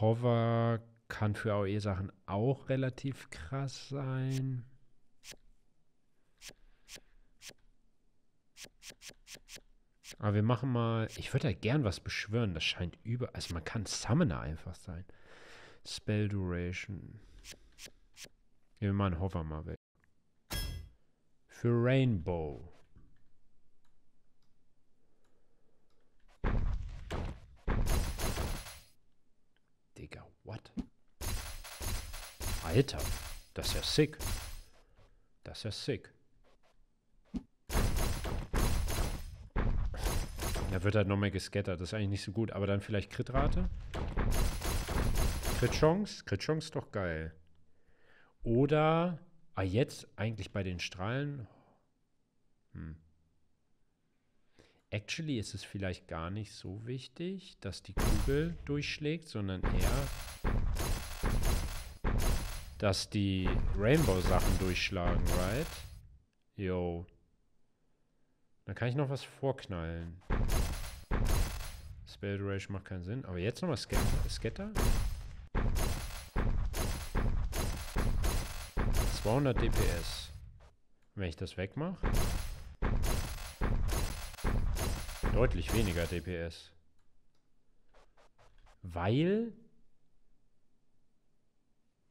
Hover. Kann für AOE-Sachen auch relativ krass sein. Aber wir machen mal... Ich würde ja gern was beschwören. Das scheint über... Also man kann Summoner einfach sein. Spell Duration. Gehen wir mal einen Hover mal weg. Für Rainbow. Digga, what? Alter, das ist ja sick. Das ist ja sick. Da wird halt noch mehr gescattert. Das ist eigentlich nicht so gut. Aber dann vielleicht Crit-Rate. Crit-Chance. Crit-Chance ist doch geil. Oder, jetzt eigentlich bei den Strahlen. Actually ist es vielleicht gar nicht so wichtig, dass die Kugel durchschlägt, sondern eher... dass die Rainbow-Sachen durchschlagen, right? Yo. Dann kann ich noch was vorknallen. Spell Duration macht keinen Sinn. Aber jetzt nochmal Scatter. 200 DPS. Wenn ich das wegmache. Deutlich weniger DPS. Weil...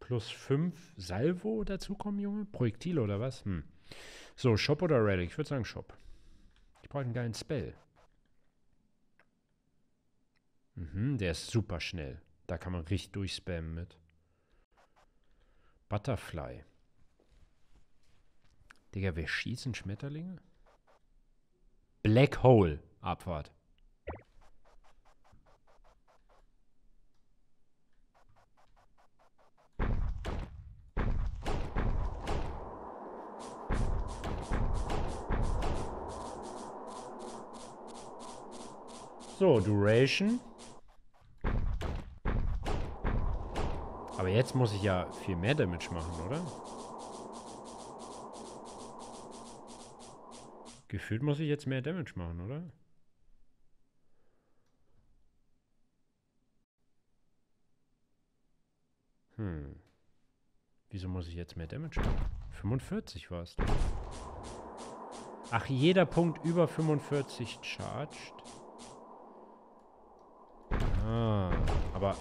Plus 5 Salvo dazukommen, Junge? Projektile oder was? So, Shop oder Relic? Ich würde sagen Shop. Ich brauche einen geilen Spell. Der ist super schnell. Da kann man richtig durchspammen mit. Butterfly. Digga, wir schießen Schmetterlinge? Black Hole. Abfahrt. So, Duration. Aber jetzt muss ich ja viel mehr Damage machen, oder? Gefühlt muss ich jetzt mehr Damage machen, oder? Wieso muss ich jetzt mehr Damage machen? 45 war's. Ach, jeder Punkt über 45 charged. Ah, aber...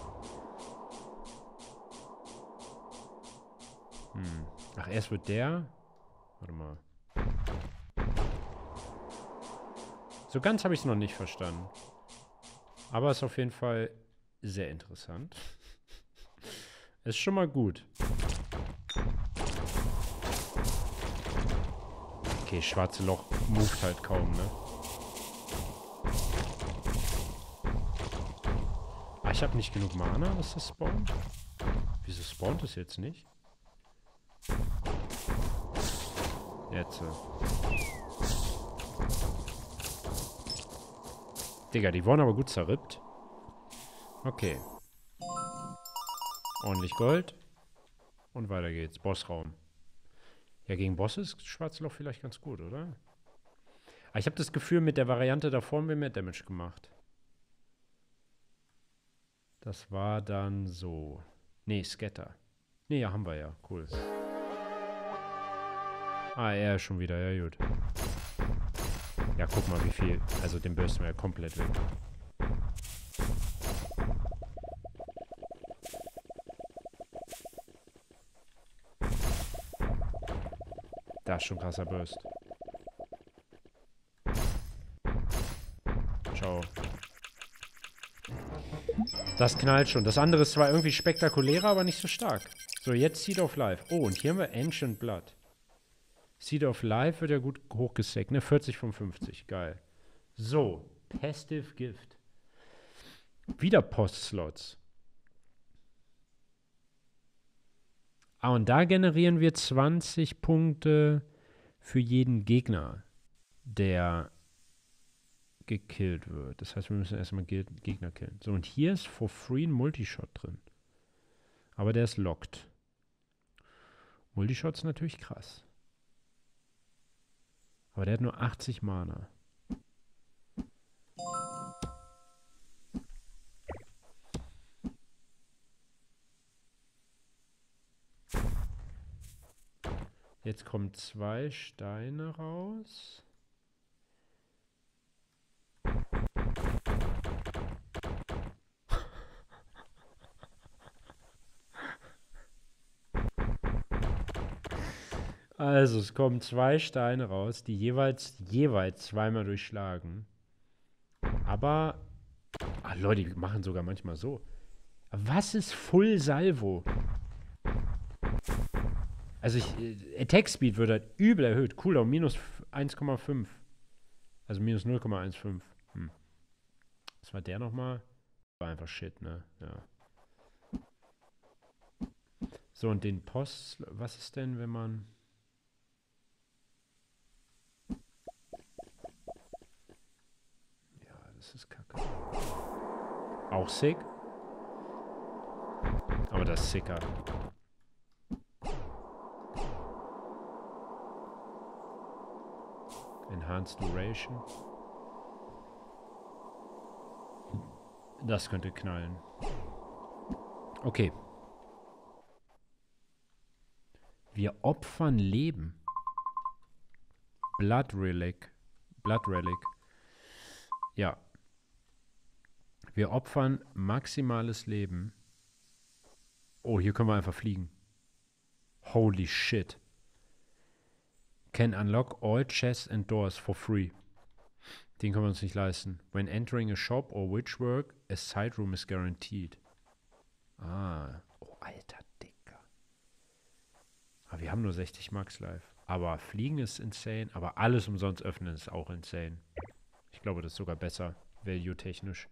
Ach, erst wird der... Warte mal. So ganz habe ich es noch nicht verstanden. Aber es ist auf jeden Fall sehr interessant. Ist schon mal gut. Okay, schwarze Loch moved halt kaum, ne? Ah, ich habe nicht genug Mana, dass das spawnt. Wieso spawnt es jetzt nicht? Jetzt. Digga, die wurden aber gut zerrippt. Okay. Ordentlich Gold. Und weiter geht's. Bossraum. Ja, gegen Bosse ist Schwarzloch vielleicht ganz gut, oder? Aber ich habe das Gefühl, mit der Variante davor haben wir mehr Damage gemacht. Das war dann so. Nee, Scatter. Nee, ja, haben wir ja. Cool. Ah, er ist schon wieder. Ja, gut. Ja, guck mal, wie viel. Also, den bürsten wir ja komplett weg. Das ist schon krasser Burst. Ciao. Das knallt schon. Das andere ist zwar irgendwie spektakulärer, aber nicht so stark. So, jetzt Seed of Life. Oh, und hier haben wir Ancient Blood. Seed of Life wird ja gut hochgesackt, ne? 40 von 50, geil. So, Pestive Gift. Wieder Post-Slots. Ah, und da generieren wir 20 Punkte für jeden Gegner, der gekillt wird. Das heißt, wir müssen erstmal Gegner killen. So, und hier ist for free ein Multishot drin. Aber der ist locked. Multishot ist natürlich krass. Aber der hat nur 80 Mana. Jetzt kommen 2 Steine raus. Also, es kommen 2 Steine raus, die jeweils zweimal durchschlagen. Aber... Ah, Leute, die machen sogar manchmal so. Was ist Full Salvo? Also, Attack Speed wird halt übel erhöht. Cooldown minus 1,5. Also, minus 0,15. Was war der nochmal? War einfach Shit, ne? Ja. So, und den Post... Was ist denn, wenn man... Das ist kacke. Auch sick. Aber das ist sicker. Enhanced Duration. Das könnte knallen. Okay. Wir opfern Leben. Blood Relic. Blood Relic. Ja. Wir opfern maximales Leben. Oh, hier können wir einfach fliegen. Holy shit. Can unlock all chests and doors for free. Den können wir uns nicht leisten. When entering a shop or witch work, a side room is guaranteed. Ah. Oh, alter Dicker. Aber wir haben nur 60 Max live. Aber Fliegen ist insane. Aber alles umsonst öffnen ist auch insane. Ich glaube, das ist sogar besser. Value-technisch.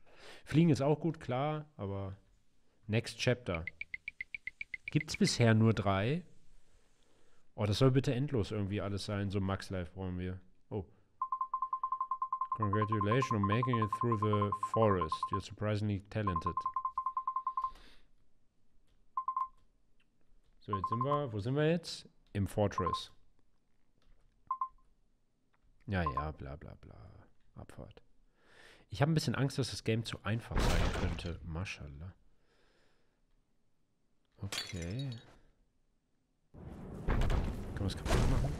Fliegen ist auch gut, klar. Aber Next Chapter. Gibt es bisher nur 3? Oh, das soll bitte endlos irgendwie alles sein. So Max live brauchen wir. Oh. Congratulations on making it through the forest. You're surprisingly talented. So, jetzt sind wir... Wo sind wir jetzt? Im Fortress. Ja, ja, bla bla bla. Abfahrt. Ich habe ein bisschen Angst, dass das Game zu einfach sein könnte. Mashallah. Okay. Können wir es kaputt machen?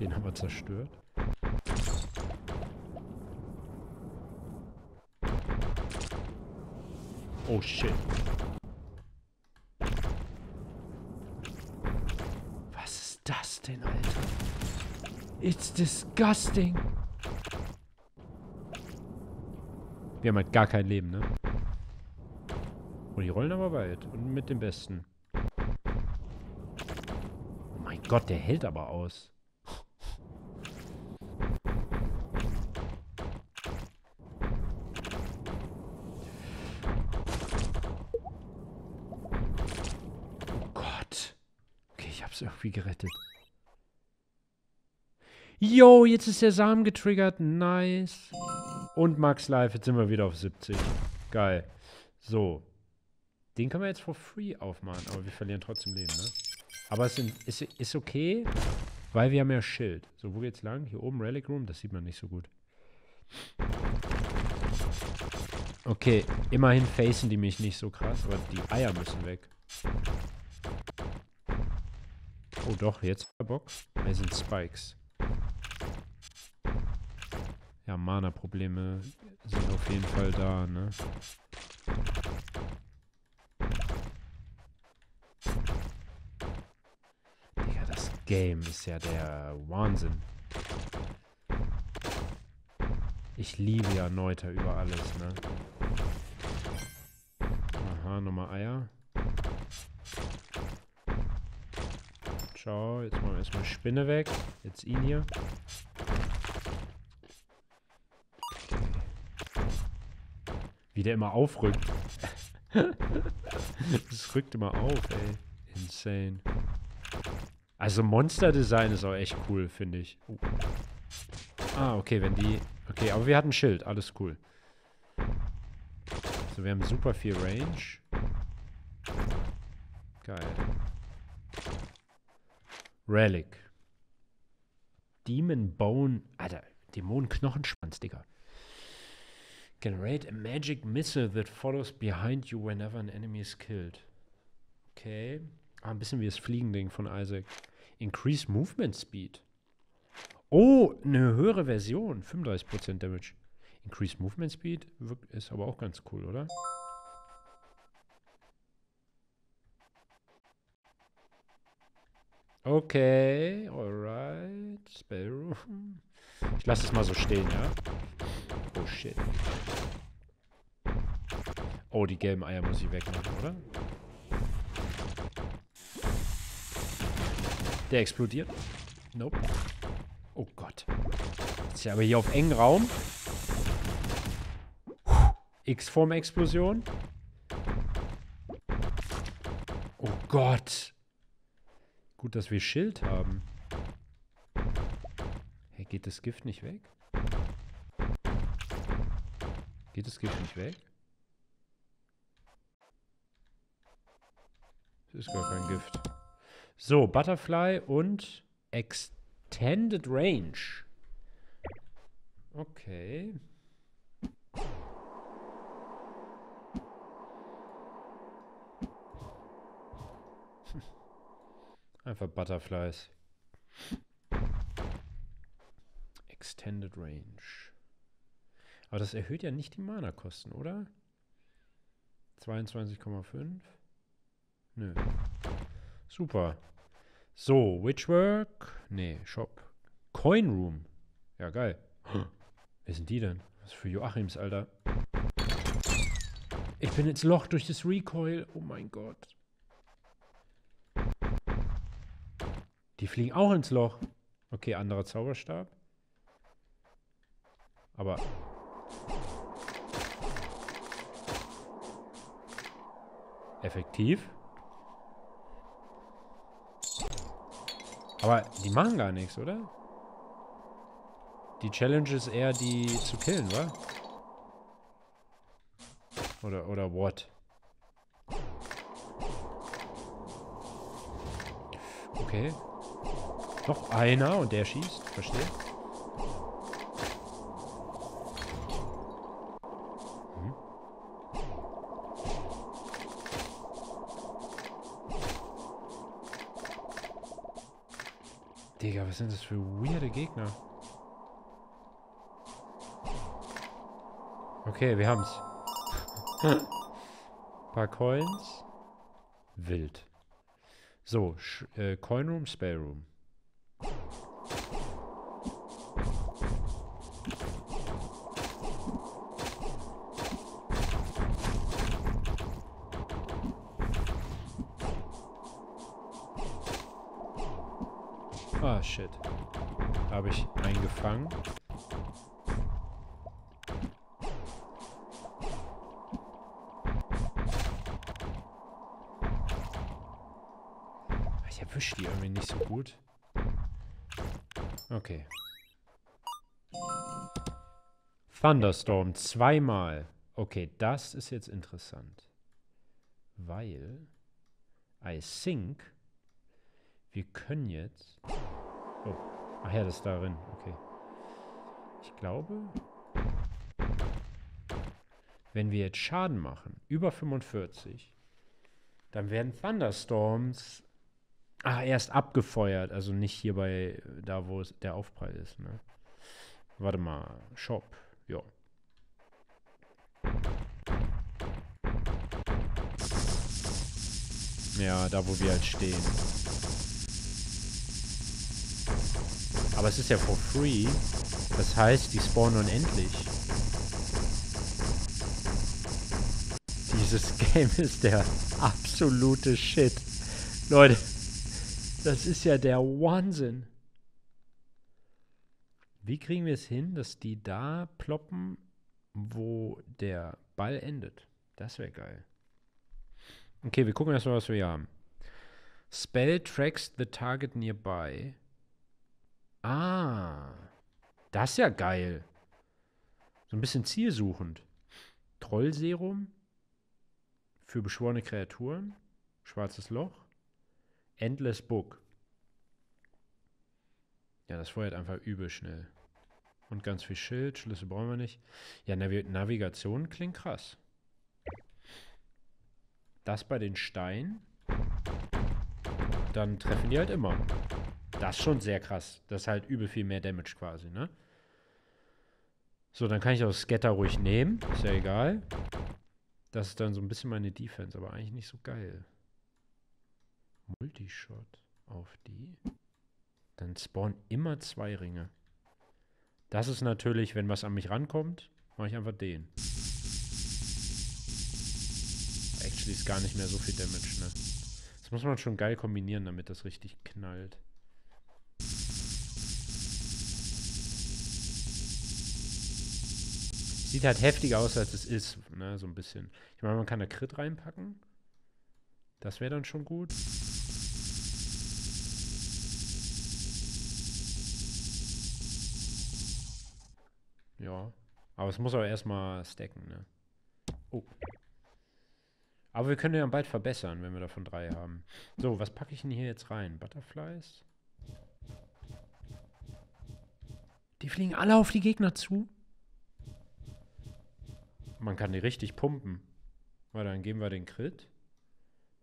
Den haben wir zerstört. Oh shit. Was ist das denn, Alter? It's disgusting. Wir haben halt gar kein Leben, ne? Und die rollen aber weit. Und mit dem Besten. Oh mein Gott, der hält aber aus. Irgendwie gerettet. Yo, jetzt ist der Samen getriggert. Nice. Und Max Life. Jetzt sind wir wieder auf 70. Geil. So. Den können wir jetzt for free aufmachen. Aber wir verlieren trotzdem Leben, ne? Aber es ist okay, weil wir haben ja Schild. So, wo geht's lang? Hier oben Relic Room. Das sieht man nicht so gut. Okay. Immerhin facen die mich nicht so krass. Aber die Eier müssen weg. Oh doch, jetzt der Box. Da sind Spikes. Ja, Mana-Probleme sind auf jeden Fall da, ne? Digga, das Game ist ja der Wahnsinn. Ich liebe ja Noita über alles, ne? Aha, nochmal Eier. Jetzt machen wir erstmal Spinne weg. Jetzt ihn hier. Wie der immer aufrückt. Das rückt immer auf, ey. Insane. Also Monster-Design ist auch echt cool, finde ich. Oh. Ah, okay, wenn die... Okay, aber wir hatten ein Schild. Alles cool. So, wir haben super viel Range. Geil. Relic. Demon Bone. Alter, Dämonenknochenschwanz, Digga. Generate a magic missile that follows behind you whenever an enemy is killed. Okay. Ah, ein bisschen wie das Fliegending von Isaac. Increase Movement Speed. Oh, eine höhere Version. 35% Damage. Increase Movement Speed ist aber auch ganz cool, oder? Okay, alright. Spellroom. Ich lasse es mal so stehen, ja? Oh shit. Oh, die gelben Eier muss ich wegmachen, oder? Der explodiert. Nope. Oh Gott. Jetzt ist ja aber hier auf engen Raum. X-Form-Explosion. Oh Gott. Gut, dass wir Schild haben. Hey, geht das Gift nicht weg? Geht das Gift nicht weg? Das ist gar kein Gift. So, Butterfly und Extended Range. Okay. Einfach Butterflies. Extended Range. Aber das erhöht ja nicht die Mana-Kosten, oder? 22,5? Nö. Super. So, Witchwork. Nee, Shop. Coin Room. Ja, geil. Wer sind die denn? Was für Joachims, Alter. Ich bin ins Loch durch das Recoil. Oh mein Gott. Die fliegen auch ins Loch. Okay, anderer Zauberstab. Aber... effektiv. Aber die machen gar nichts, oder? Die Challenge ist eher, die zu killen, wa? Oder what? Okay. Noch einer und der schießt. Verstehe. Hm. Digga, was sind das für weirde Gegner? Okay, wir haben's. Paar Coins. Wild. So, Coin Room, Spell Room. Ah, shit. Da habe ich einen gefangen. Ich erwische die irgendwie nicht so gut. Okay. Thunderstorm zweimal. Okay, das ist jetzt interessant. Weil I think wir können jetzt... Oh. Ach ja, das ist darin. Okay. Ich glaube, wenn wir jetzt Schaden machen, über 45, dann werden Thunderstorms erst abgefeuert. Also nicht hier bei da, wo der Aufprall ist. Ne? Warte mal. Shop. Jo. Ja, da, wo wir halt stehen. Aber es ist ja for free. Das heißt, die spawnen unendlich. Dieses Game ist der absolute Shit. Leute, das ist ja der Wahnsinn. Wie kriegen wir es hin, dass die da ploppen, wo der Ball endet? Das wäre geil. Okay, wir gucken erstmal, was wir hier haben. Spell tracks the target nearby. Ah, das ist ja geil. So ein bisschen zielsuchend. Trollserum für beschworene Kreaturen. Schwarzes Loch. Endless Book. Ja, das feuert einfach übel schnell. Und ganz viel Schild. Schlüssel brauchen wir nicht. Ja, Navigation klingt krass. Das bei den Steinen. Dann treffen die halt immer. Das ist schon sehr krass. Das ist halt übel viel mehr Damage quasi, ne? So, dann kann ich auch Scatter ruhig nehmen. Ist ja egal. Das ist dann so ein bisschen meine Defense, aber eigentlich nicht so geil. Multishot auf die. Dann spawnen immer zwei Ringe. Das ist natürlich, wenn was an mich rankommt, mache ich einfach den. Actually ist gar nicht mehr so viel Damage, ne? Das muss man schon geil kombinieren, damit das richtig knallt. Sieht halt heftiger aus, als es ist, ne, so ein bisschen. Ich meine, man kann da Crit reinpacken. Das wäre dann schon gut. Ja. Aber es muss auch erstmal stacken, ne. Oh. Aber wir können ja bald verbessern, wenn wir davon 3 haben. So, was packe ich denn hier jetzt rein? Butterflies? Die fliegen alle auf die Gegner zu. Man kann die richtig pumpen. Weil dann geben wir den Crit.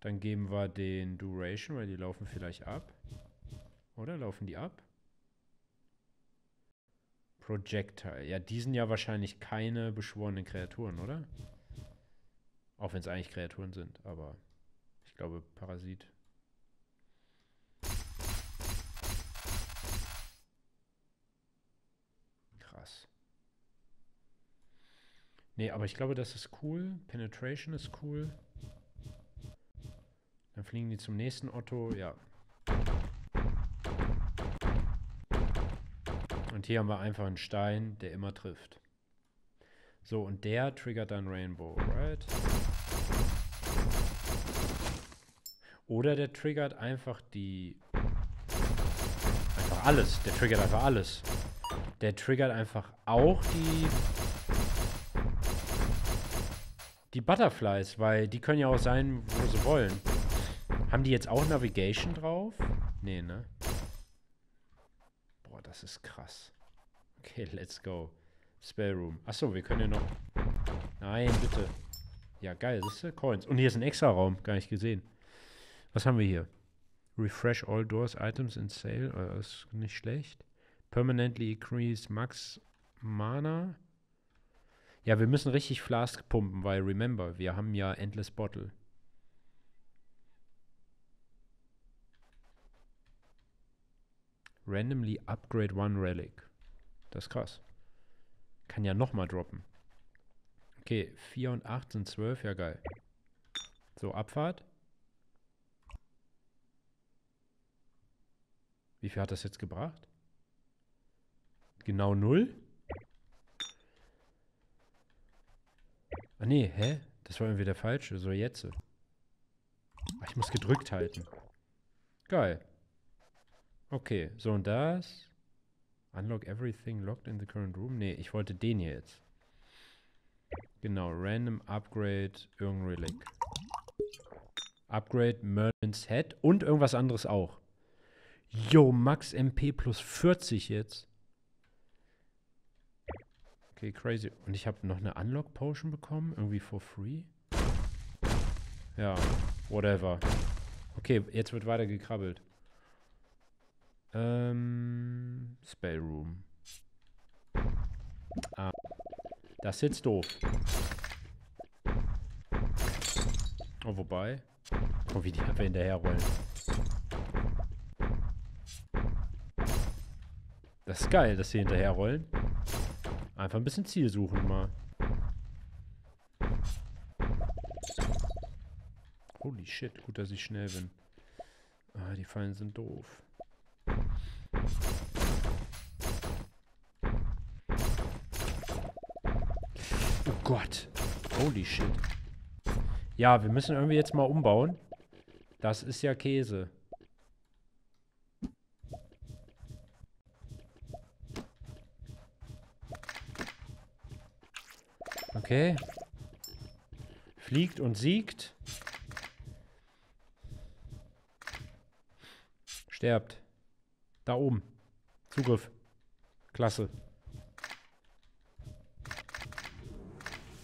Dann geben wir den Duration, weil die laufen vielleicht ab. Oder? Laufen die ab? Projectile. Ja, die sind ja wahrscheinlich keine beschworenen Kreaturen, oder? Auch wenn es eigentlich Kreaturen sind, aber ich glaube Parasit. Nee, aber ich glaube, das ist cool. Penetration ist cool. Dann fliegen die zum nächsten Otto. Ja. Und hier haben wir einfach einen Stein, der immer trifft. So, und der triggert dann Rainbow, right? Oder der triggert einfach die... Einfach alles. Der triggert einfach alles. Der triggert einfach auch die... Die Butterflies, weil die können ja auch sein, wo sie wollen. Haben die jetzt auch Navigation drauf? Nee, ne? Boah, das ist krass. Okay, let's go. Spellroom. Achso, wir können ja noch... Nein, bitte. Ja, geil, siehst du? Coins. Und hier ist ein extra Raum. Gar nicht gesehen. Was haben wir hier? Refresh all doors, items in sale. Ist nicht schlecht. Permanently increase max Mana. Ja, wir müssen richtig Flask pumpen, weil, remember, wir haben ja Endless Bottle. Randomly upgrade one Relic. Das ist krass. Kann ja nochmal droppen. Okay, 4 und 8 sind 12, ja geil. So, Abfahrt. Wie viel hat das jetzt gebracht? Genau 0? Ah nee, hä? Das war irgendwie der falsche. So, jetzt. Ach, ich muss gedrückt halten. Geil. Okay, so und das. Unlock everything locked in the current room. Nee, ich wollte den hier jetzt. Genau, random upgrade, irgendein Relic. Upgrade Merlin's Head und irgendwas anderes auch. Jo, Max MP plus 40 jetzt. Crazy. Und ich habe noch eine Unlock Potion bekommen, irgendwie for free. Ja, whatever. Okay, jetzt wird weiter gekrabbelt. Spellroom. Ah, das ist jetzt doof. Oh, wobei. Oh, wie die Happe hinterherrollen. Das ist geil, dass sie hinterherrollen. Einfach ein bisschen Ziel suchen mal. Holy shit, gut, dass ich schnell bin. Ah, die Fallen sind doof. Oh Gott. Holy shit. Ja, wir müssen irgendwie jetzt mal umbauen. Das ist ja Käse. Okay. Fliegt und siegt. Sterbt. Da oben. Zugriff. Klasse.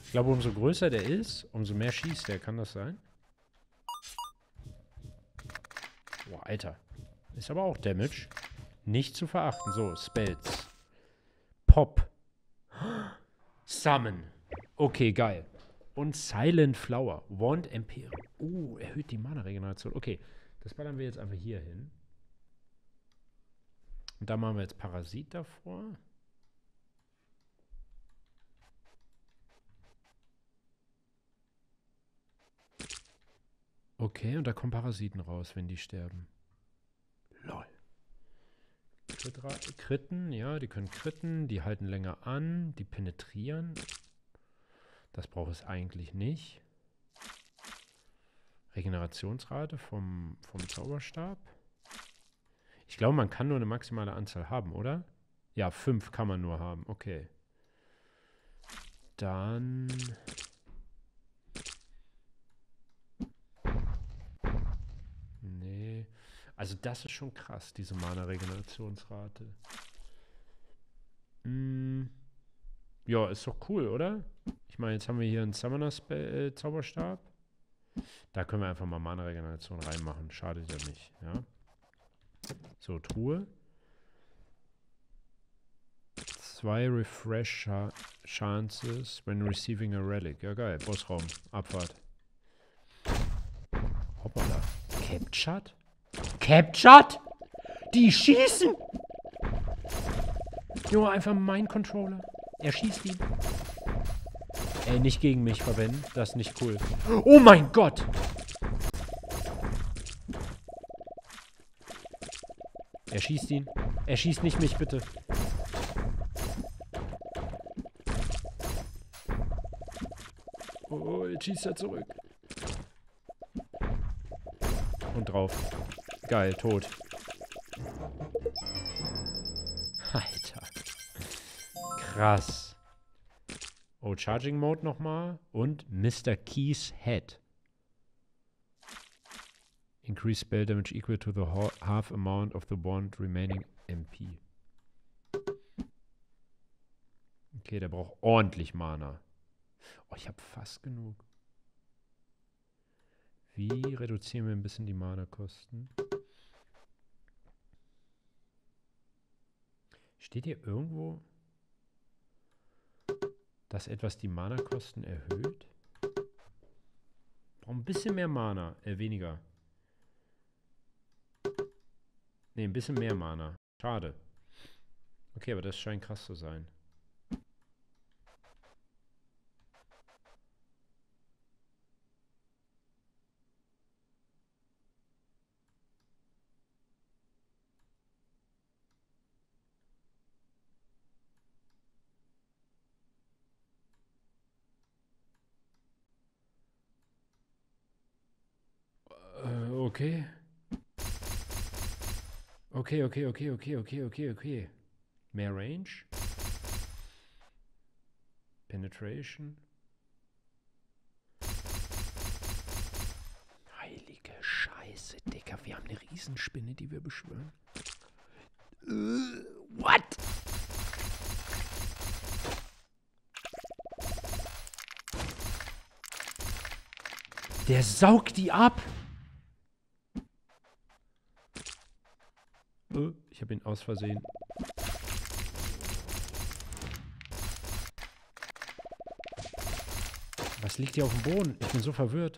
Ich glaube, umso größer der ist, umso mehr schießt der. Kann das sein? Boah, Alter. Ist aber auch Damage. Nicht zu verachten. So, Spells. Pop. Summon. Okay, geil. Und Silent Flower. Wand Imperium. Oh, erhöht die Mana-Regeneration. Okay, das ballern wir jetzt einfach hier hin. Und da machen wir jetzt Parasit davor. Okay, und da kommen Parasiten raus, wenn die sterben. Lol. Kritten, ja, die können kritten. Die halten länger an. Die penetrieren. Das braucht es eigentlich nicht. Regenerationsrate vom Zauberstab. Ich glaube, man kann nur eine maximale Anzahl haben, oder? Ja, 5 kann man nur haben. Okay. Dann... Nee. Also das ist schon krass, diese Mana-Regenerationsrate. Hm... Ja, ist doch cool, oder? Ich meine, jetzt haben wir hier einen Summoner-Zauberstab. Da können wir einfach mal Mana-Regeneration reinmachen. Schadet ja nicht, ja. So, Truhe. 2 Refresh-Chances when receiving a Relic. Ja, geil. Bossraum. Abfahrt. Hoppala. Captured? Captured? Die schießen! Junge, einfach mein Controller. Er schießt ihn. Ey, nicht gegen mich verwenden. Das ist nicht cool. Oh mein Gott! Er schießt ihn. Er schießt nicht mich, bitte. Oh, jetzt schießt er zurück. Und drauf. Geil, tot. Alter. Krass. Oh, Charging Mode nochmal. Und Mr. Keys Head. Increase spell damage equal to the half amount of the wand remaining MP. Okay, der braucht ordentlich Mana. Oh, ich habe fast genug. Wie reduzieren wir ein bisschen die Mana-Kosten? Steht hier irgendwo, dass etwas die Mana-Kosten erhöht? Braucht ein bisschen mehr Mana, weniger. Ne, ein bisschen mehr Mana. Schade. Okay, aber das scheint krass zu sein. Okay. Okay. Mehr Range. Penetration. Heilige Scheiße, Digga. Wir haben eine Riesenspinne, die wir beschwören. What? Der saugt die ab. Ich habe ihn aus Versehen. Was liegt hier auf dem Boden? Ich bin so verwirrt.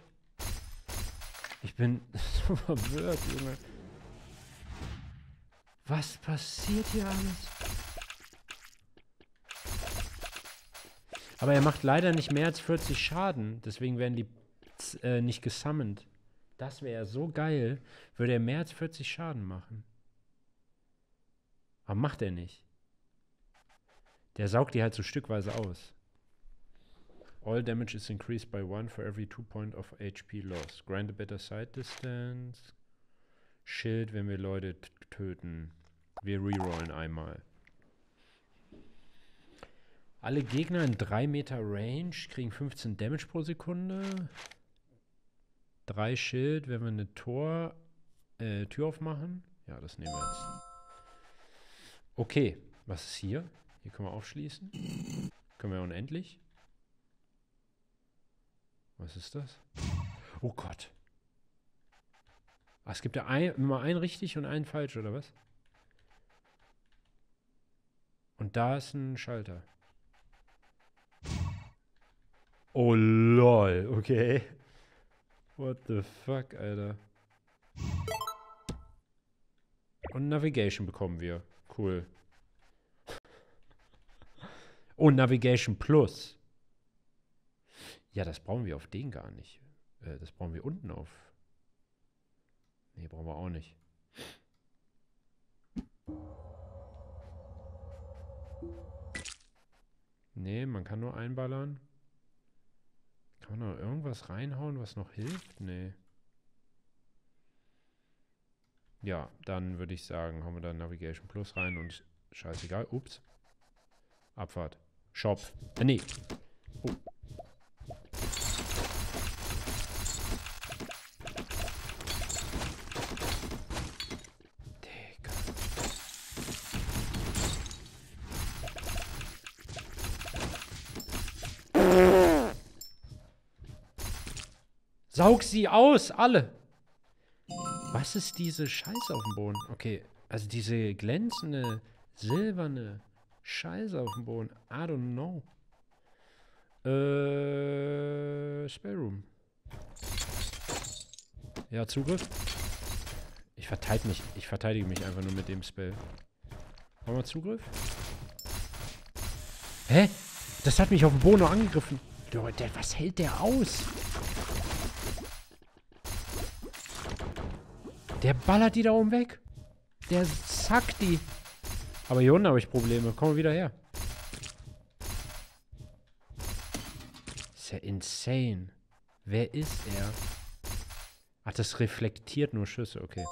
Ich bin so verwirrt, Junge. Was passiert hier alles? Aber er macht leider nicht mehr als 40 Schaden. Deswegen werden die nicht gesummont. Das wäre ja so geil, würde er mehr als 40 Schaden machen. Aber macht er nicht. Der saugt die halt so stückweise aus. All damage is increased by 1 for every 2 point of HP loss. Grind a better side distance. Schild, wenn wir Leute töten. Wir rerollen einmal. Alle Gegner in 3 Meter Range kriegen 15 Damage pro Sekunde. 3 Schild, wenn wir eine Tür aufmachen. Ja, das nehmen wir jetzt. Okay, was ist hier? Hier können wir aufschließen. Können wir unendlich? Was ist das? Oh Gott. Ah, es gibt ja immer einen richtig und einen falsch, oder was? Und da ist ein Schalter. Oh lol, okay. What the fuck, Alter. Und Navigation bekommen wir. Cool. Oh, Navigation Plus. Ja, das brauchen wir auf den gar nicht. Das brauchen wir unten auf. Ne, brauchen wir auch nicht. Ne, man kann nur einballern. Kann man noch irgendwas reinhauen, was noch hilft? Ne. Ja, dann würde ich sagen, haben wir da Navigation Plus rein und scheißegal. Ups. Abfahrt. Shop. Nee. Oh. Digga. Saug sie aus, alle! Was ist diese Scheiße auf dem Boden? Okay, also diese glänzende, silberne Scheiße auf dem Boden. I don't know. Spellroom. Ja, Zugriff. Ich verteidige mich einfach nur mit dem Spell. Wollen wir Zugriff? Hä? Das hat mich auf dem Boden noch angegriffen. Leute, was hält der aus? Der ballert die da oben weg. Der zackt die. Aber hier unten habe ich Probleme. Komm wieder her. Ist ja insane. Wer ist er? Ach, das reflektiert nur Schüsse. Okay.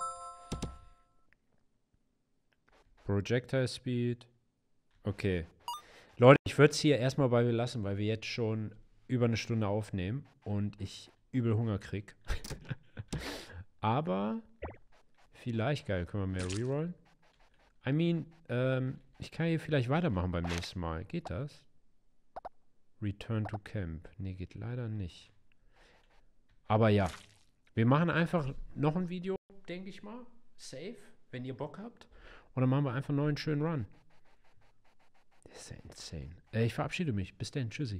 Projectile Speed. Okay. Leute, ich würde es hier erstmal bei mir lassen, weil wir jetzt schon über eine Stunde aufnehmen und ich übel Hunger krieg. Aber vielleicht geil. Können wir mehr rerollen? I mean, ich kann hier vielleicht weitermachen beim nächsten Mal. Geht das? Return to Camp. Nee, geht leider nicht. Aber ja. Wir machen einfach noch ein Video, denke ich mal. Safe, wenn ihr Bock habt. Und dann machen wir einfach einen neuen schönen Run. Das ist ja insane. Ich verabschiede mich. Bis dann. Tschüssi.